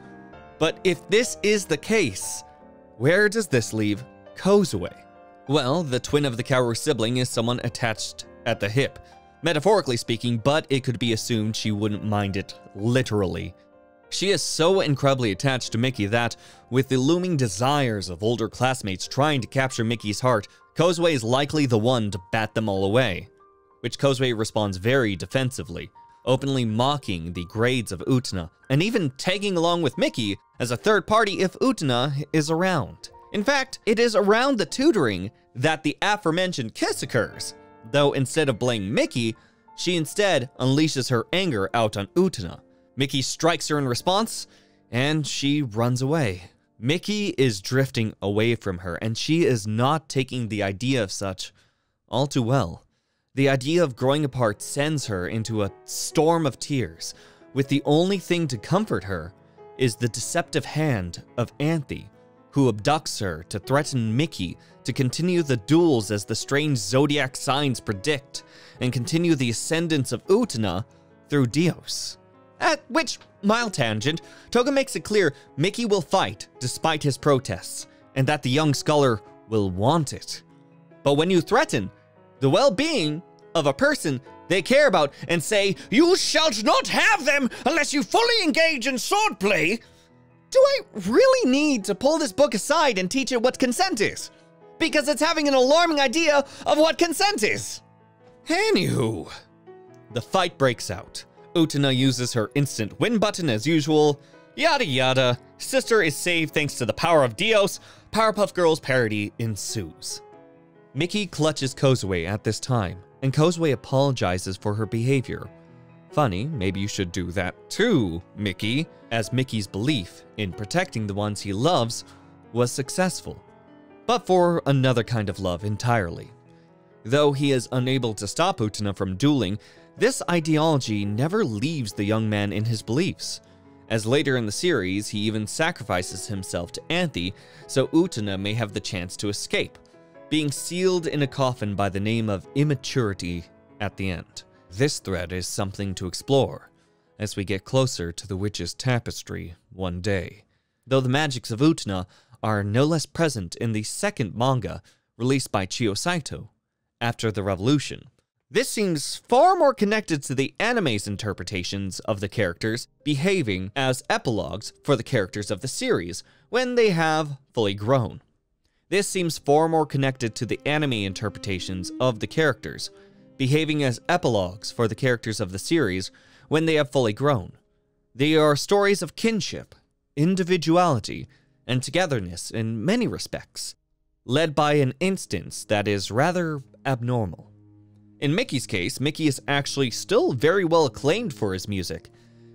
But if this is the case, where does this leave Kozue? Well, the twin of the Kaoru sibling is someone attached at the hip, metaphorically speaking, but it could be assumed she wouldn't mind it literally. She is so incredibly attached to Miki that, with the looming desires of older classmates trying to capture Miki's heart, Kozue is likely the one to bat them all away, which Kozue responds very defensively, openly mocking the grades of Utena, and even tagging along with Miki as a third party if Utena is around. In fact, it is around the tutoring that the aforementioned kiss occurs, though instead of blaming Miki, she instead unleashes her anger out on Utena. Miki strikes her in response, and she runs away. Miki is drifting away from her, and she is not taking the idea of such all too well. The idea of growing apart sends her into a storm of tears, with the only thing to comfort her is the deceptive hand of Anthy, who abducts her to threaten Miki to continue the duels as the strange zodiac signs predict, and continue the ascendance of Utena through Dios. At which, mild tangent, Touga makes it clear Miki will fight despite his protests, and that the young scholar will want it. But when you threaten the well-being of a person they care about and say, "You shall not have them unless you fully engage in swordplay," do I really need to pull this book aside and teach it what consent is? Because it's having an alarming idea of what consent is. Anywho, the fight breaks out. Utena uses her instant win button as usual. Yada yada, sister is saved thanks to the power of Dios. Powerpuff Girls parody ensues. Miki clutches Kozue at this time, and Kozue apologizes for her behavior. Funny, maybe you should do that too, Miki, as Miki's belief in protecting the ones he loves was successful, but for another kind of love entirely. Though he is unable to stop Utena from dueling, this ideology never leaves the young man in his beliefs, as later in the series he even sacrifices himself to Anthy so Utena may have the chance to escape, being sealed in a coffin by the name of immaturity at the end. This thread is something to explore as we get closer to the witch's tapestry one day, though the magics of Utena are no less present in the second manga released by Chiyo Saito, After the Revolution. This seems far more connected to the anime's interpretations of the characters behaving as epilogues for the characters of the series when they have fully grown. This seems far more connected to the anime interpretations of the characters, behaving as epilogues for the characters of the series when they have fully grown. They are stories of kinship, individuality, and togetherness in many respects, led by an instance that is rather abnormal. In Miki's case, Miki is actually still very well acclaimed for his music,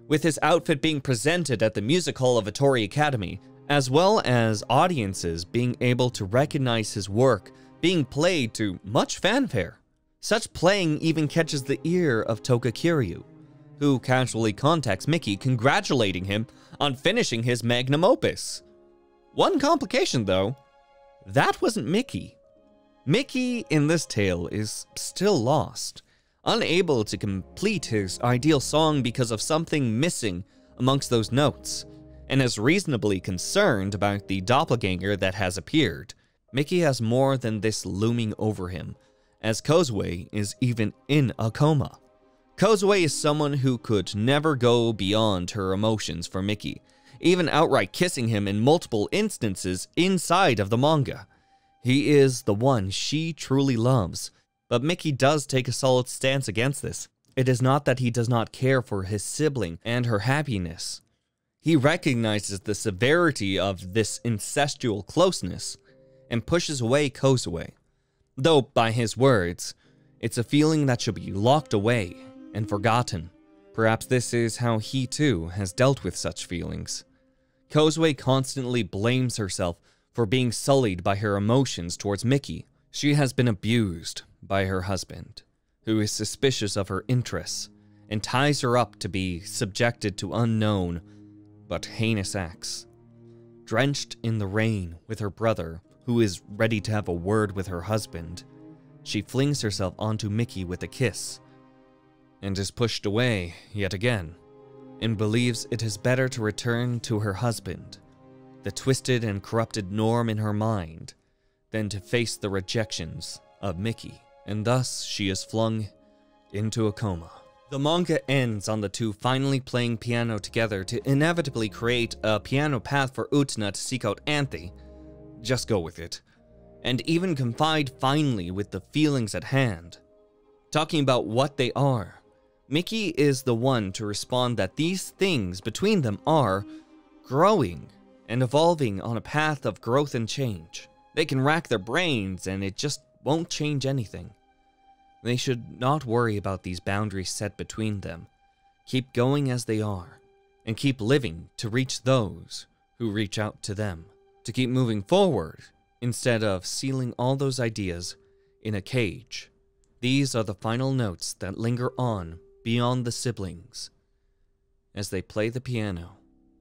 with his outfit being presented at the Music Hall of Ohtori Academy, as well as audiences being able to recognize his work being played to much fanfare. Such playing even catches the ear of Touga Kiryuu, who casually contacts Miki congratulating him on finishing his magnum opus. One complication though, that wasn't Miki. Miki in this tale is still lost, unable to complete his ideal song because of something missing amongst those notes, and is reasonably concerned about the doppelganger that has appeared. Miki has more than this looming over him, as Kozue is even in a coma. Kozue is someone who could never go beyond her emotions for Miki, even outright kissing him in multiple instances inside of the manga. He is the one she truly loves, but Miki does take a solid stance against this. It is not that he does not care for his sibling and her happiness. He recognizes the severity of this incestual closeness and pushes away Kozue, though by his words, it's a feeling that should be locked away and forgotten. Perhaps this is how he too has dealt with such feelings. Kozue constantly blames herself for being sullied by her emotions towards Miki. She has been abused by her husband, who is suspicious of her interests and ties her up to be subjected to unknown but heinous acts. Drenched in the rain with her brother, who is ready to have a word with her husband, she flings herself onto Miki with a kiss, and is pushed away yet again, and believes it is better to return to her husband, the twisted and corrupted norm in her mind, than to face the rejections of Miki, and thus she is flung into a coma. The manga ends on the two finally playing piano together to inevitably create a piano path for Utena to seek out Anthy, just go with it, and even confide finally with the feelings at hand. Talking about what they are, Miki is the one to respond that these things between them are growing and evolving on a path of growth and change. They can rack their brains and it just won't change anything. They should not worry about these boundaries set between them. Keep going as they are, and keep living to reach those who reach out to them. To keep moving forward, instead of sealing all those ideas in a cage. These are the final notes that linger on beyond the siblings as they play the piano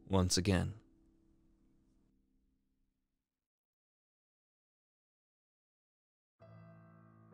once again.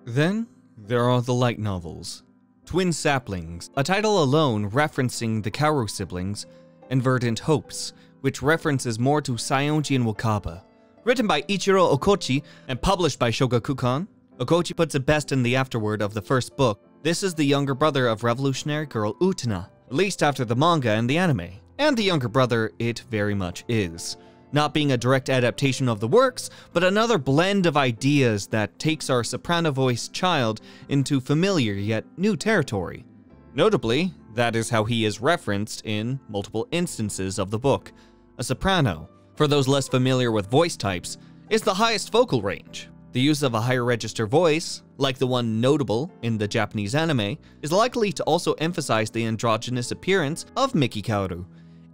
Then there are the light novels. Twin Saplings, a title alone referencing the Kaoru siblings, and Verdant Hopes, which references more to Saionji and Wakaba. Written by Ichiro Okochi and published by Shogakukan, Okochi puts it best in the afterword of the first book. This is the younger brother of Revolutionary Girl Utena, released after the manga and the anime. And the younger brother it very much is. Not being a direct adaptation of the works, but another blend of ideas that takes our soprano-voiced child into familiar yet new territory. Notably, that is how he is referenced in multiple instances of the book. A soprano, for those less familiar with voice types, is the highest vocal range. The use of a higher register voice, like the one notable in the Japanese anime, is likely to also emphasize the androgynous appearance of Miki Kaoru,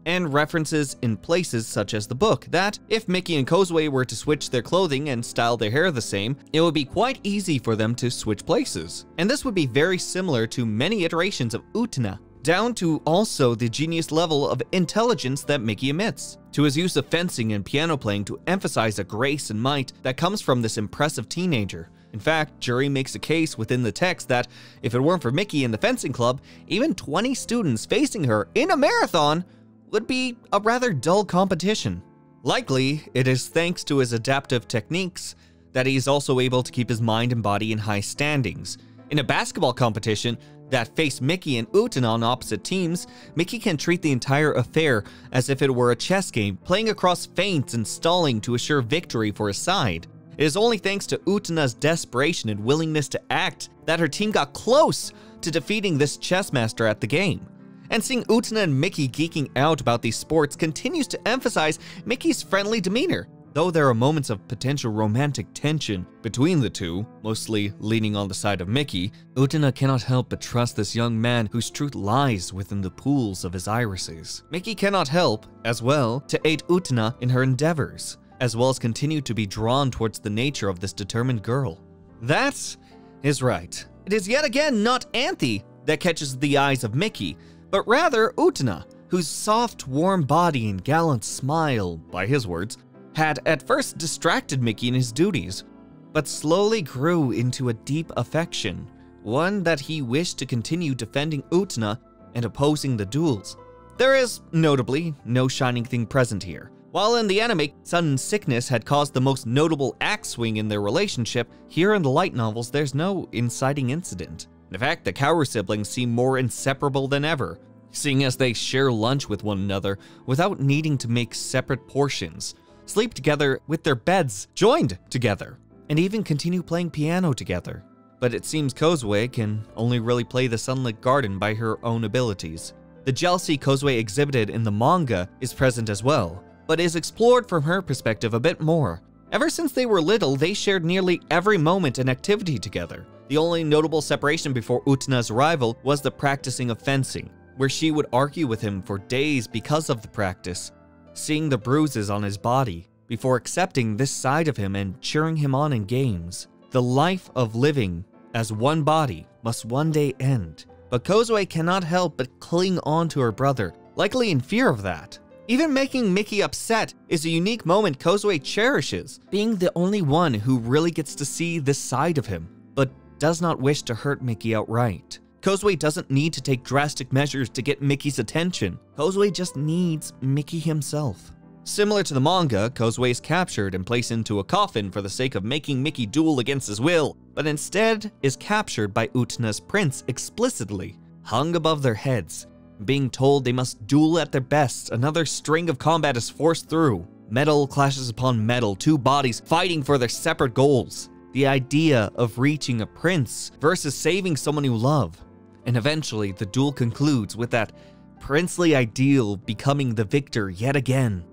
and references in places such as the book that, if Miki and Kozue were to switch their clothing and style their hair the same, it would be quite easy for them to switch places. And this would be very similar to many iterations of Utena, down to also the genius level of intelligence that Miki emits, to his use of fencing and piano playing to emphasize a grace and might that comes from this impressive teenager. In fact, Juri makes a case within the text that, if it weren't for Miki and the fencing club, even twenty students facing her in a marathon would be a rather dull competition. Likely, it is thanks to his adaptive techniques that he's also able to keep his mind and body in high standings. In a basketball competition that faced Miki and Utena on opposite teams, Miki can treat the entire affair as if it were a chess game, playing across feints and stalling to assure victory for his side. It is only thanks to Utena's desperation and willingness to act that her team got close to defeating this chess master at the game. And seeing Utena and Miki geeking out about these sports continues to emphasize Miki's friendly demeanor, though there are moments of potential romantic tension between the two, mostly leaning on the side of Miki. Utena cannot help but trust this young man whose truth lies within the pools of his irises. Miki cannot help, as well, to aid Utena in her endeavors, as well as continue to be drawn towards the nature of this determined girl. That is right. It is yet again not Anthy that catches the eyes of Miki, but rather Utena, whose soft, warm body and gallant smile, by his words, had at first distracted Miki in his duties, but slowly grew into a deep affection, one that he wished to continue defending Utena and opposing the duels. There is, notably, no shining thing present here. While in the anime, sudden sickness had caused the most notable axe swing in their relationship, here in the light novels there's no inciting incident. In fact, the Kaoru siblings seem more inseparable than ever, seeing as they share lunch with one another without needing to make separate portions, sleep together with their beds joined together, and even continue playing piano together. But it seems Kozue can only really play the Sunlit Garden by her own abilities. The jealousy Kozue exhibited in the manga is present as well, but is explored from her perspective a bit more. Ever since they were little, they shared nearly every moment and activity together. The only notable separation before Utena's arrival was the practicing of fencing, where she would argue with him for days because of the practice, seeing the bruises on his body, before accepting this side of him and cheering him on in games. The life of living as one body must one day end, but Kozue cannot help but cling on to her brother, likely in fear of that. Even making Miki upset is a unique moment Kozue cherishes, being the only one who really gets to see this side of him, but does not wish to hurt Miki outright. Kozue doesn't need to take drastic measures to get Miki's attention. Kozue just needs Miki himself. Similar to the manga, Kozue is captured and placed into a coffin for the sake of making Miki duel against his will, but instead is captured by Utena's prince explicitly, hung above their heads, being told they must duel at their best. Another string of combat is forced through. Metal clashes upon metal, two bodies fighting for their separate goals. The idea of reaching a prince versus saving someone you love. And eventually, the duel concludes with that princely ideal becoming the victor yet again.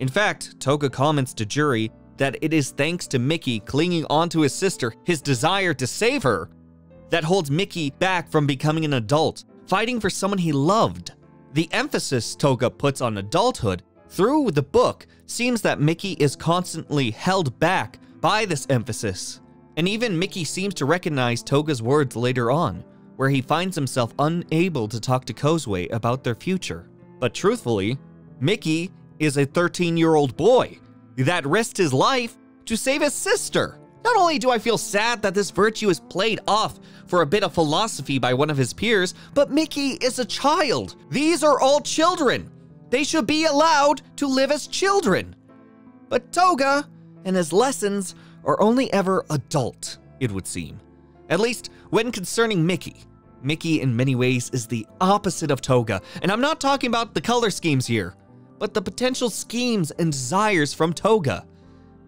In fact, Touga comments to Juri that it is thanks to Miki clinging onto his sister, his desire to save her, that holds Miki back from becoming an adult, fighting for someone he loved. The emphasis Touga puts on adulthood through the book seems that Miki is constantly held back by this emphasis. And even Miki seems to recognize Toga's words later on, where he finds himself unable to talk to Kozue about their future. But truthfully, Miki is a thirteen-year-old boy that risked his life to save his sister. Not only do I feel sad that this virtue is played off for a bit of philosophy by one of his peers, but Miki is a child. These are all children. They should be allowed to live as children. But Touga and his lessons are only ever adult, it would seem. At least when concerning Miki. Miki in many ways is the opposite of Touga, and I'm not talking about the color schemes here, but the potential schemes and desires from Touga.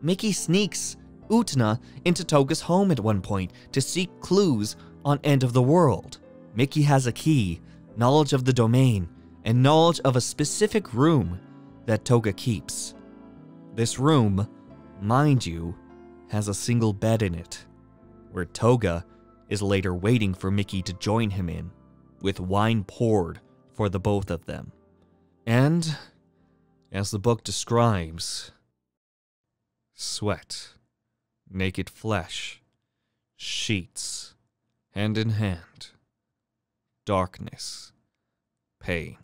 Miki sneaks Utena into Toga's home at one point to seek clues on End of the World. Miki has a key, knowledge of the domain, and knowledge of a specific room that Touga keeps. This room, mind you, has a single bed in it, where Touga is later waiting for Miki to join him in, with wine poured for the both of them. And as the book describes, sweat, naked flesh, sheets, hand in hand, darkness, pain,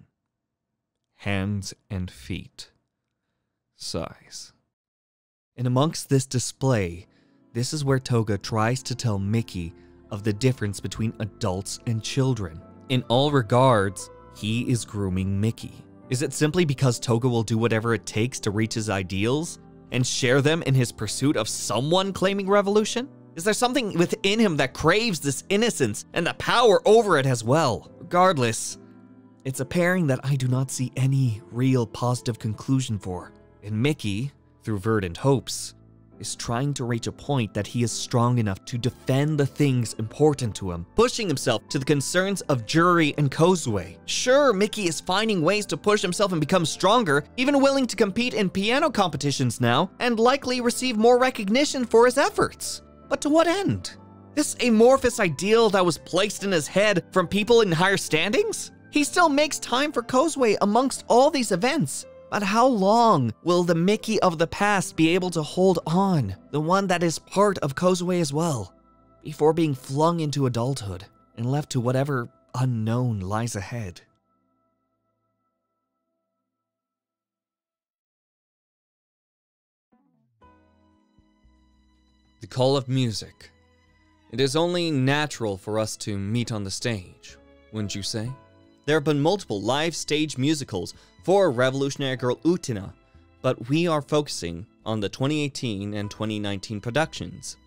hands and feet, sighs. And amongst this display, this is where Touga tries to tell Miki of the difference between adults and children. In all regards, he is grooming Miki. Is it simply because Touga will do whatever it takes to reach his ideals and share them in his pursuit of someone claiming revolution? Is there something within him that craves this innocence and the power over it as well? Regardless, it's a pairing that I do not see any real positive conclusion for. And Miki, through Verdant Hopes, is trying to reach a point that he is strong enough to defend the things important to him, pushing himself to the concerns of Juri and Kozue. Sure, Miki is finding ways to push himself and become stronger, even willing to compete in piano competitions now, and likely receive more recognition for his efforts. But to what end? This amorphous ideal that was placed in his head from people in higher standings? He still makes time for Kozue amongst all these events. But how long will the Miki of the past be able to hold on, the one that is part of Kozue as well, before being flung into adulthood and left to whatever unknown lies ahead? The call of music. It is only natural for us to meet on the stage, wouldn't you say? There have been multiple live stage musicals for Revolutionary Girl Utena, but we are focusing on the twenty eighteen and twenty nineteen productions.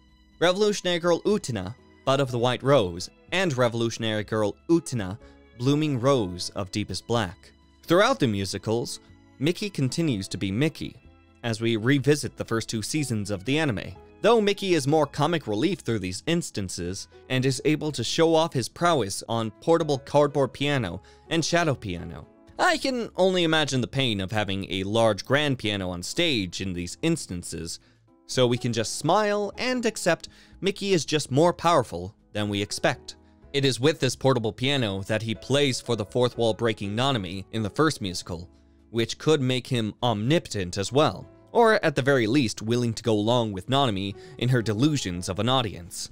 Revolutionary Girl Utena, Bud of the White Rose, and Revolutionary Girl Utena, Blooming Rose of Deepest Black. Throughout the musicals, Miki continues to be Miki, as we revisit the first two seasons of the anime. Though Miki is more comic relief through these instances, and is able to show off his prowess on portable cardboard piano and shadow piano. I can only imagine the pain of having a large grand piano on stage in these instances, so we can just smile and accept Miki is just more powerful than we expect. It is with this portable piano that he plays for the fourth wall breaking Nanami in the first musical, which could make him omnipotent as well, or at the very least willing to go along with Nanami in her delusions of an audience.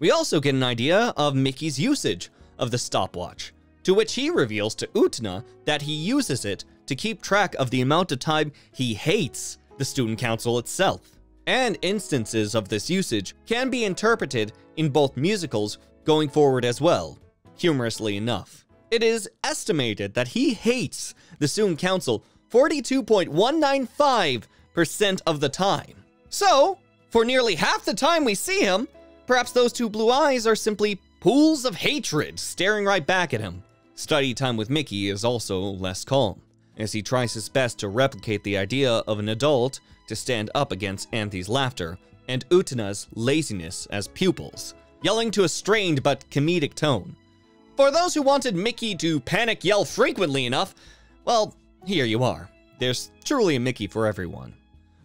We also get an idea of Miki's usage of the stopwatch, to which he reveals to Utena that he uses it to keep track of the amount of time he hates the student council itself. And instances of this usage can be interpreted in both musicals going forward as well, humorously enough. It is estimated that he hates the student council forty-two point one nine five percent of the time. So, for nearly half the time we see him, perhaps those two blue eyes are simply pools of hatred staring right back at him. Study time with Miki is also less calm, as he tries his best to replicate the idea of an adult to stand up against Anthy's laughter and Utena's laziness as pupils, yelling to a strained but comedic tone. For those who wanted Miki to panic yell frequently enough, well, here you are. There's truly a Miki for everyone.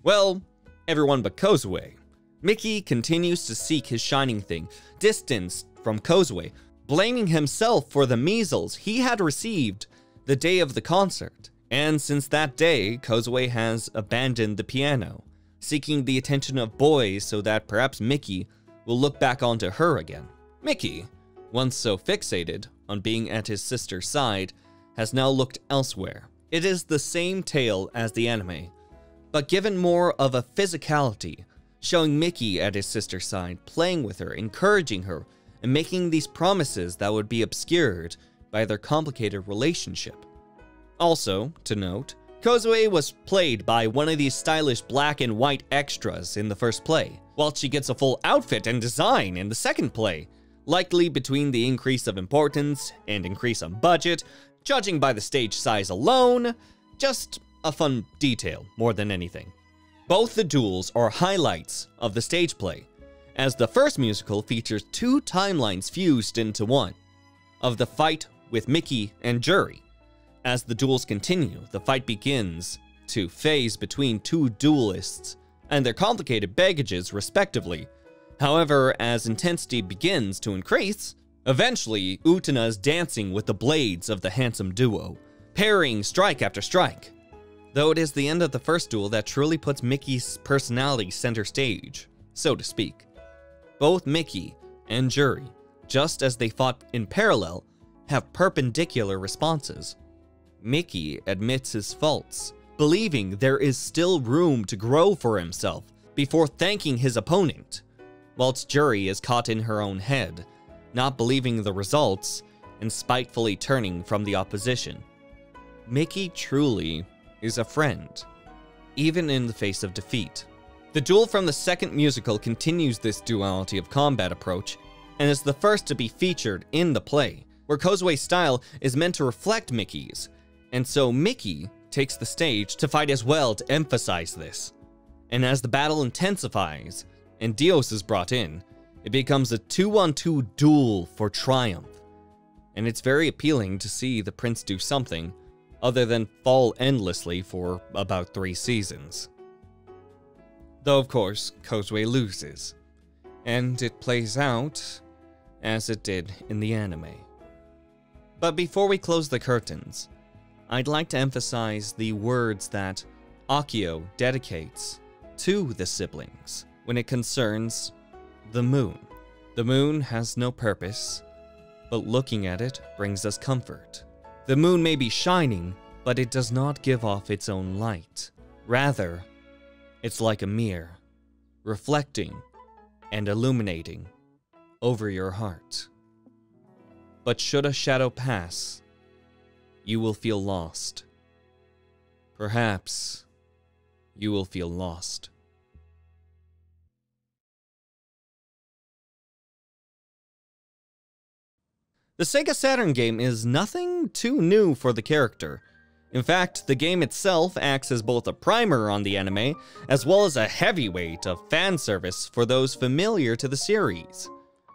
Well, everyone but Kozue. Miki continues to seek his shining thing, distanced from Kozue, blaming himself for the measles he had received the day of the concert. And since that day, Kozue has abandoned the piano, seeking the attention of boys so that perhaps Miki will look back onto her again. Miki, once so fixated on being at his sister's side, has now looked elsewhere. It is the same tale as the anime, but given more of a physicality, showing Miki at his sister's side, playing with her, encouraging her, and making these promises that would be obscured by their complicated relationship. Also, to note, Kozue was played by one of these stylish black and white extras in the first play, while she gets a full outfit and design in the second play. Likely between the increase of importance and increase of budget, judging by the stage size alone, just a fun detail more than anything. Both the duels are highlights of the stage play, as the first musical features two timelines fused into one, of the fight with Miki and Juri. As the duels continue, the fight begins to phase between two duelists and their complicated baggages respectively. However, as intensity begins to increase, eventually Utena is dancing with the blades of the handsome duo, parrying strike after strike. Though it is the end of the first duel that truly puts Miki's personality center stage, so to speak. Both Miki and Juri, just as they fought in parallel, have perpendicular responses. Miki admits his faults, believing there is still room to grow for himself before thanking his opponent, whilst Juri is caught in her own head, not believing the results and spitefully turning from the opposition. Miki truly is a friend, even in the face of defeat. The duel from the second musical continues this duality of combat approach and is the first to be featured in the play, where Kozue's style is meant to reflect Miki's, and so Miki takes the stage to fight as well to emphasize this. And as the battle intensifies and Dios is brought in, it becomes a two on two duel for triumph. And it's very appealing to see the prince do something other than fall endlessly for about three seasons. Though of course, Kozue loses, and it plays out as it did in the anime. But before we close the curtains, I'd like to emphasize the words that Akio dedicates to the siblings when it concerns the moon. The moon has no purpose, but looking at it brings us comfort. The moon may be shining, but it does not give off its own light. Rather, it's like a mirror, reflecting and illuminating over your heart. But should a shadow pass, you will feel lost. Perhaps you will feel lost. The Sega Saturn game is nothing too new for the character. In fact, the game itself acts as both a primer on the anime, as well as a heavyweight of fan service for those familiar to the series.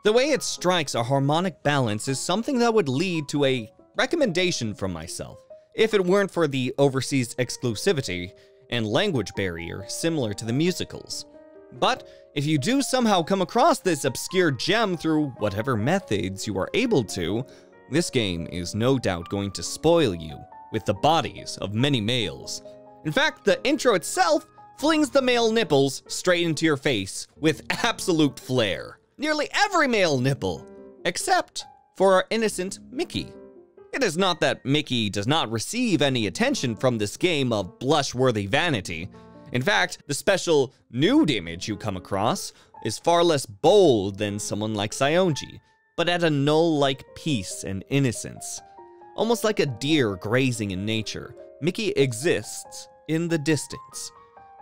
The way it strikes a harmonic balance is something that would lead to a recommendation from myself, if it weren't for the overseas exclusivity and language barrier similar to the musicals. But if you do somehow come across this obscure gem through whatever methods you are able to, this game is no doubt going to spoil you with the bodies of many males. In fact, the intro itself flings the male nipples straight into your face with absolute flair. Nearly every male nipple, except for our innocent Miki. It is not that Miki does not receive any attention from this game of blush-worthy vanity. In fact, the special nude image you come across is far less bold than someone like Saionji, but at a null-like peace and innocence. Almost like a deer grazing in nature, Miki exists in the distance.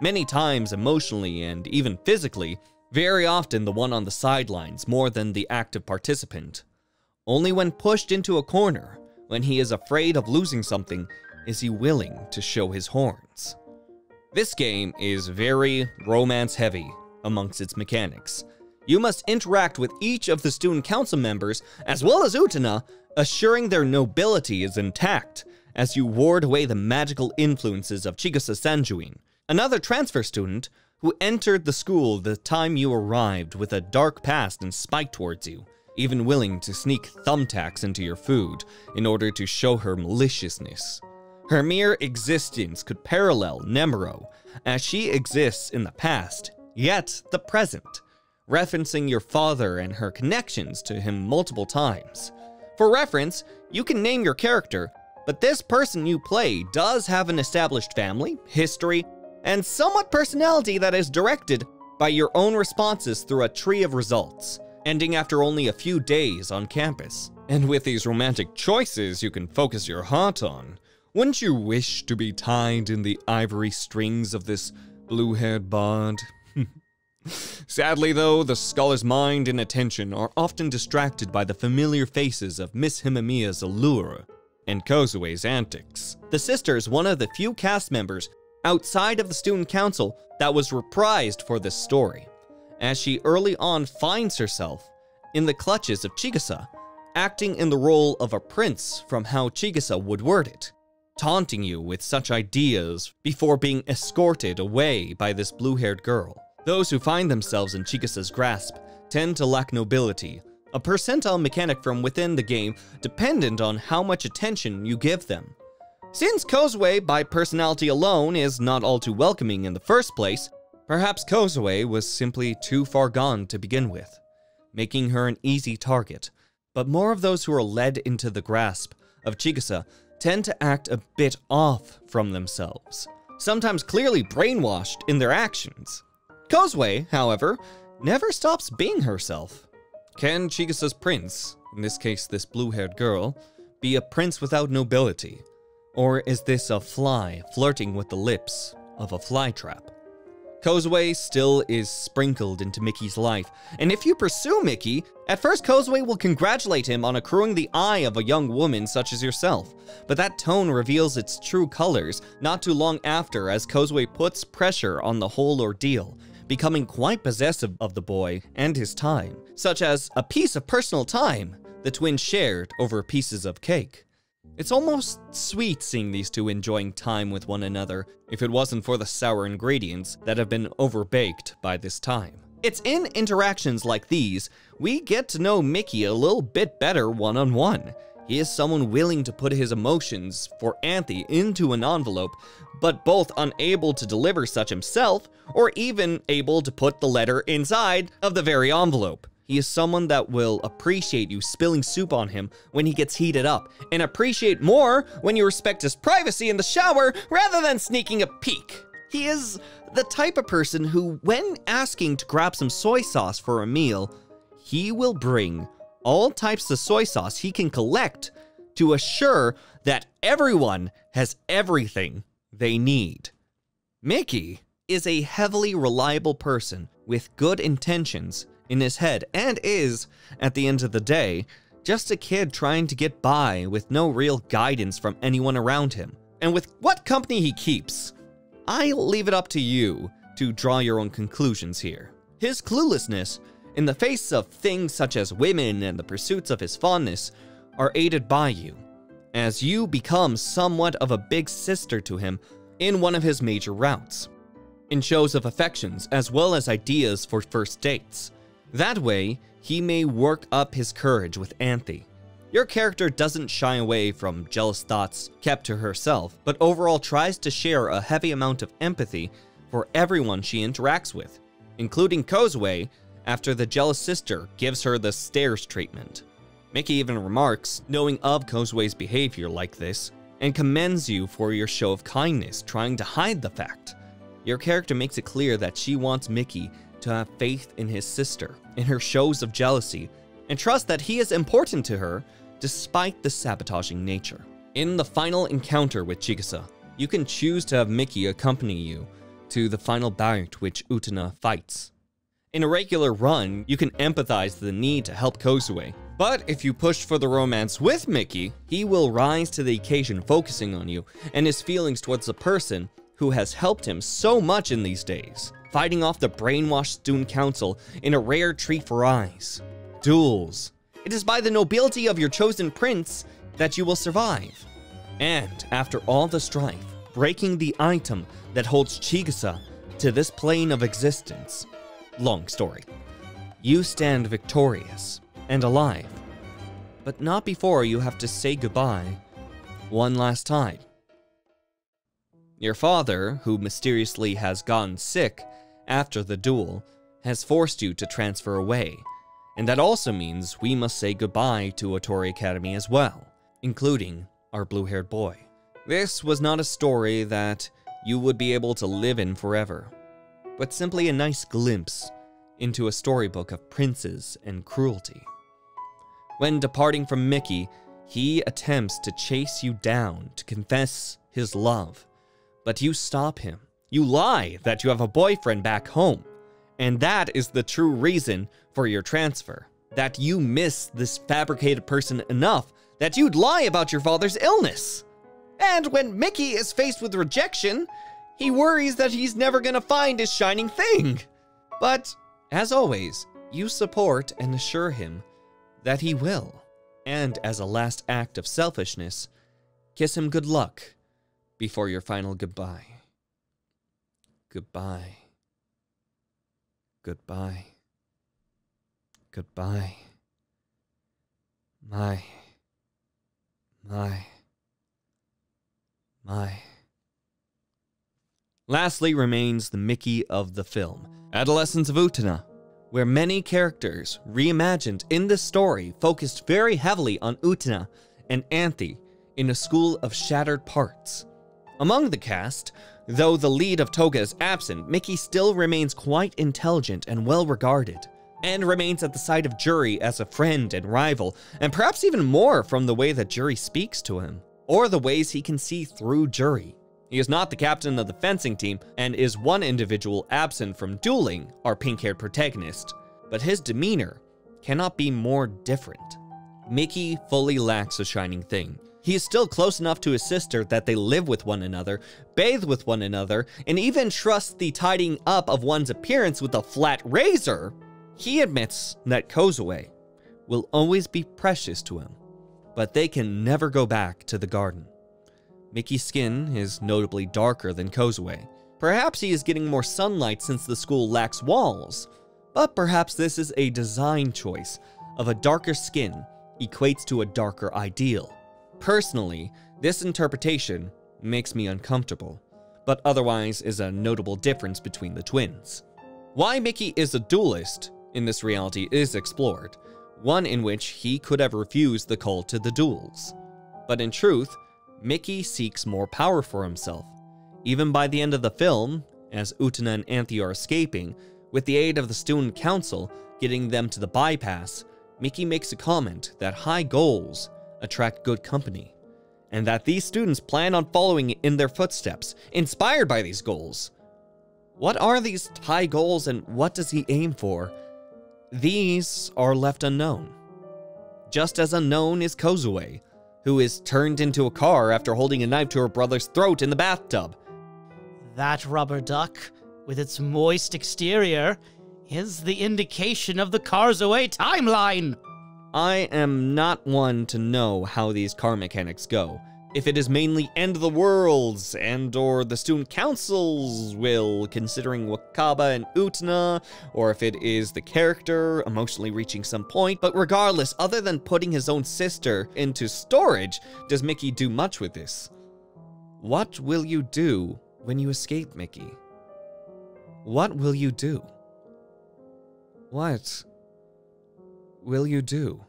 Many times emotionally and even physically, very often the one on the sidelines more than the active participant. Only when pushed into a corner, when he is afraid of losing something, is he willing to show his horns. This game is very romance-heavy amongst its mechanics. You must interact with each of the student council members, as well as Utena, assuring their nobility is intact, as you ward away the magical influences of Chigusa Sanjuin, another transfer student who entered the school the time you arrived with a dark past and spite towards you, even willing to sneak thumbtacks into your food in order to show her maliciousness. Her mere existence could parallel Nemuro, as she exists in the past, yet the present, referencing your father and her connections to him multiple times. For reference, you can name your character, but this person you play does have an established family, history, and somewhat personality that is directed by your own responses through a tree of results, ending after only a few days on campus. And with these romantic choices you can focus your heart on, wouldn't you wish to be tied in the ivory strings of this blue-haired bard? Sadly though, the scholar's mind and attention are often distracted by the familiar faces of Miss Himemiya's allure and Kozue's antics. The sister is one of the few cast members outside of the student council that was reprised for this story, as she early on finds herself in the clutches of Chigusa, acting in the role of a prince from how Chigusa would word it, taunting you with such ideas before being escorted away by this blue-haired girl. Those who find themselves in Chigusa's grasp tend to lack nobility, a percentile mechanic from within the game dependent on how much attention you give them. Since Kozue by personality alone is not all too welcoming in the first place, perhaps Kozue was simply too far gone to begin with, making her an easy target. But more of those who are led into the grasp of Chigusa tend to act a bit off from themselves, sometimes clearly brainwashed in their actions. Kozue, however, never stops being herself. Can Chigusa's prince, in this case this blue-haired girl, be a prince without nobility? Or is this a fly flirting with the lips of a flytrap? Kozue still is sprinkled into Miki's life, and if you pursue Miki, at first Kozue will congratulate him on accruing the eye of a young woman such as yourself, but that tone reveals its true colors not too long after as Kozue puts pressure on the whole ordeal, becoming quite possessive of the boy and his time, such as a piece of personal time the twins shared over pieces of cake. It's almost sweet seeing these two enjoying time with one another, if it wasn't for the sour ingredients that have been overbaked by this time. It's in interactions like these, we get to know Miki a little bit better one-on-one. He is someone willing to put his emotions for Anthy into an envelope, but both unable to deliver such himself, or even able to put the letter inside of the very envelope. He is someone that will appreciate you spilling soup on him when he gets heated up, and appreciate more when you respect his privacy in the shower rather than sneaking a peek. He is the type of person who, when asking to grab some soy sauce for a meal, he will bring all types of soy sauce he can collect to assure that everyone has everything they need. Miki is a heavily reliable person with good intentions in his head, and is, at the end of the day, just a kid trying to get by with no real guidance from anyone around him, and with what company he keeps. I leave it up to you to draw your own conclusions here. His cluelessness, in the face of things such as women and the pursuits of his fondness, are aided by you, as you become somewhat of a big sister to him in one of his major routes, in shows of affections as well as ideas for first dates. That way, he may work up his courage with Anthy. Your character doesn't shy away from jealous thoughts kept to herself, but overall tries to share a heavy amount of empathy for everyone she interacts with, including Kozue after the jealous sister gives her the stairs treatment. Miki even remarks, knowing of Kozue's behavior like this, and commends you for your show of kindness, trying to hide the fact. Your character makes it clear that she wants Miki to have faith in his sister, in her shows of jealousy, and trust that he is important to her, despite the sabotaging nature. In the final encounter with Chigusa, you can choose to have Miki accompany you to the final bout which Utena fights. In a regular run, you can empathize the need to help Kozue, but if you push for the romance with Miki, he will rise to the occasion focusing on you and his feelings towards the person who has helped him so much in these days, fighting off the brainwashed student council in a rare treat for eyes. Duels. It is by the nobility of your chosen prince that you will survive. And after all the strife, breaking the item that holds Chigusa to this plane of existence. Long story. You stand victorious and alive, but not before you have to say goodbye one last time. Your father, who mysteriously has gotten sick after the duel, has forced you to transfer away, and that also means we must say goodbye to Ohtori Academy as well, including our blue-haired boy. This was not a story that you would be able to live in forever, but simply a nice glimpse into a storybook of princes and cruelty. When departing from Miki, he attempts to chase you down to confess his love, but you stop him. You lie that you have a boyfriend back home, and that is the true reason for your transfer, that you miss this fabricated person enough that you'd lie about your father's illness. And when Miki is faced with rejection, he worries that he's never gonna find his shining thing. But, as always, you support and assure him that he will. And as a last act of selfishness, kiss him good luck before your final goodbye. Goodbye. Goodbye. Goodbye. My. My. My. Lastly remains the Miki of the film, Adolescence of Utena, where many characters reimagined in this story focused very heavily on Utena and Anthy in a school of shattered parts. Among the cast, though the lead of Touga is absent, Miki still remains quite intelligent and well-regarded, and remains at the side of Juri as a friend and rival, and perhaps even more from the way that Juri speaks to him, or the ways he can see through Juri. He is not the captain of the fencing team, and is one individual absent from dueling, our pink-haired protagonist, but his demeanor cannot be more different. Miki fully lacks a shining thing. He is still close enough to his sister that they live with one another, bathe with one another, and even trust the tidying up of one's appearance with a flat razor. He admits that Kozue will always be precious to him, but they can never go back to the garden. Miki's skin is notably darker than Kozue. Perhaps he is getting more sunlight since the school lacks walls, but perhaps this is a design choice of a darker skin equates to a darker ideal. Personally, this interpretation makes me uncomfortable, but otherwise is a notable difference between the twins. Why Miki is a duelist in this reality is explored, one in which he could have refused the call to the duels, but in truth, Miki seeks more power for himself. Even by the end of the film, as Utena and Anthy are escaping, with the aid of the student council getting them to the bypass, Miki makes a comment that high goals attract good company, and that these students plan on following in their footsteps, inspired by these goals. What are these high goals and what does he aim for? These are left unknown. Just as unknown is Kozue, who is turned into a car after holding a knife to her brother's throat in the bathtub. That rubber duck, with its moist exterior, is the indication of the Kozue timeline! I am not one to know how these car mechanics go, if it is mainly End of the World's and or the Student Council's will, considering Wakaba and Utena, or if it is the character emotionally reaching some point, but regardless, other than putting his own sister into storage, does Miki do much with this? What will you do when you escape, Miki? What will you do? What will you do?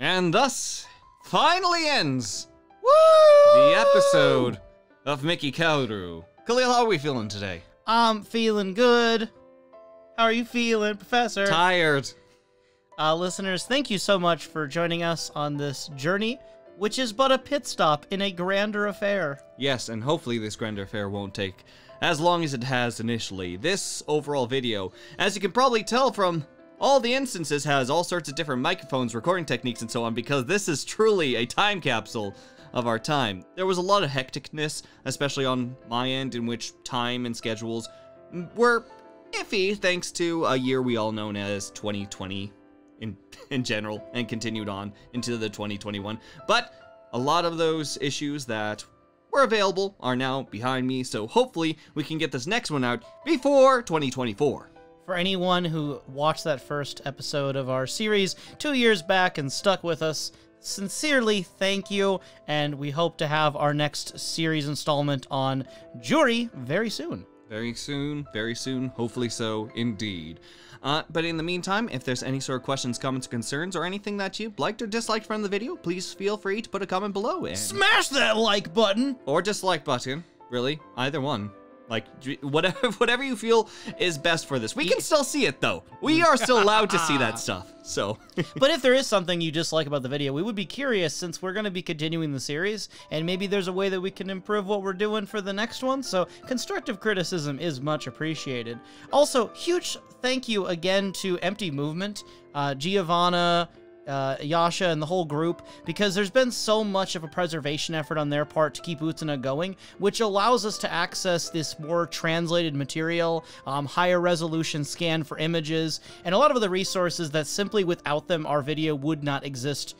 And thus, finally ends Woo! the episode of Miki Kaoru. Khalil, how are we feeling today? I'm feeling good. How are you feeling, Professor? Tired. Uh, listeners, thank you so much for joining us on this journey, which is but a pit stop in a grander affair. Yes, and hopefully this grander affair won't take as long as it has initially. This overall video, as you can probably tell from all the instances, has all sorts of different microphones, recording techniques, and so on, because this is truly a time capsule of our time. There was a lot of hecticness, especially on my end, in which time and schedules were iffy thanks to a year we all know as twenty twenty in, in general, and continued on into the twenty twenty-one. But a lot of those issues that were available are now behind me, so hopefully we can get this next one out before twenty twenty-four. For anyone who watched that first episode of our series two years back and stuck with us, sincerely thank you, and we hope to have our next series installment on Juri very soon. Very soon, very soon, hopefully so indeed. Uh, but in the meantime, if there's any sort of questions, comments, concerns, or anything that you liked or disliked from the video, please feel free to put a comment below. And smash that like button! Or dislike button, really, either one. Like, whatever whatever you feel is best for this. We can still see it, though. We are still allowed to see that stuff, so. But if there is something you dislike about the video, we would be curious, since we're going to be continuing the series, and maybe there's a way that we can improve what we're doing for the next one, so constructive criticism is much appreciated. Also, huge thank you again to Empty Movement, uh, Giovanna, Uh, Yasha, and the whole group, because there's been so much of a preservation effort on their part to keep Utena going, which allows us to access this more translated material, um, higher resolution scan for images, and a lot of the resources that simply without them our video would not exist.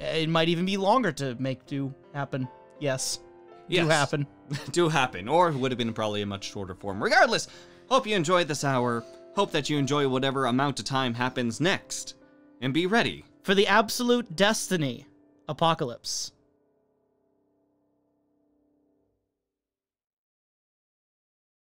It might even be longer to make do happen. Yes. Yes. Do happen. Do happen. Or it would have been probably a much shorter form. Regardless, hope you enjoyed this hour. Hope that you enjoy whatever amount of time happens next. And be ready for the absolute destiny apocalypse.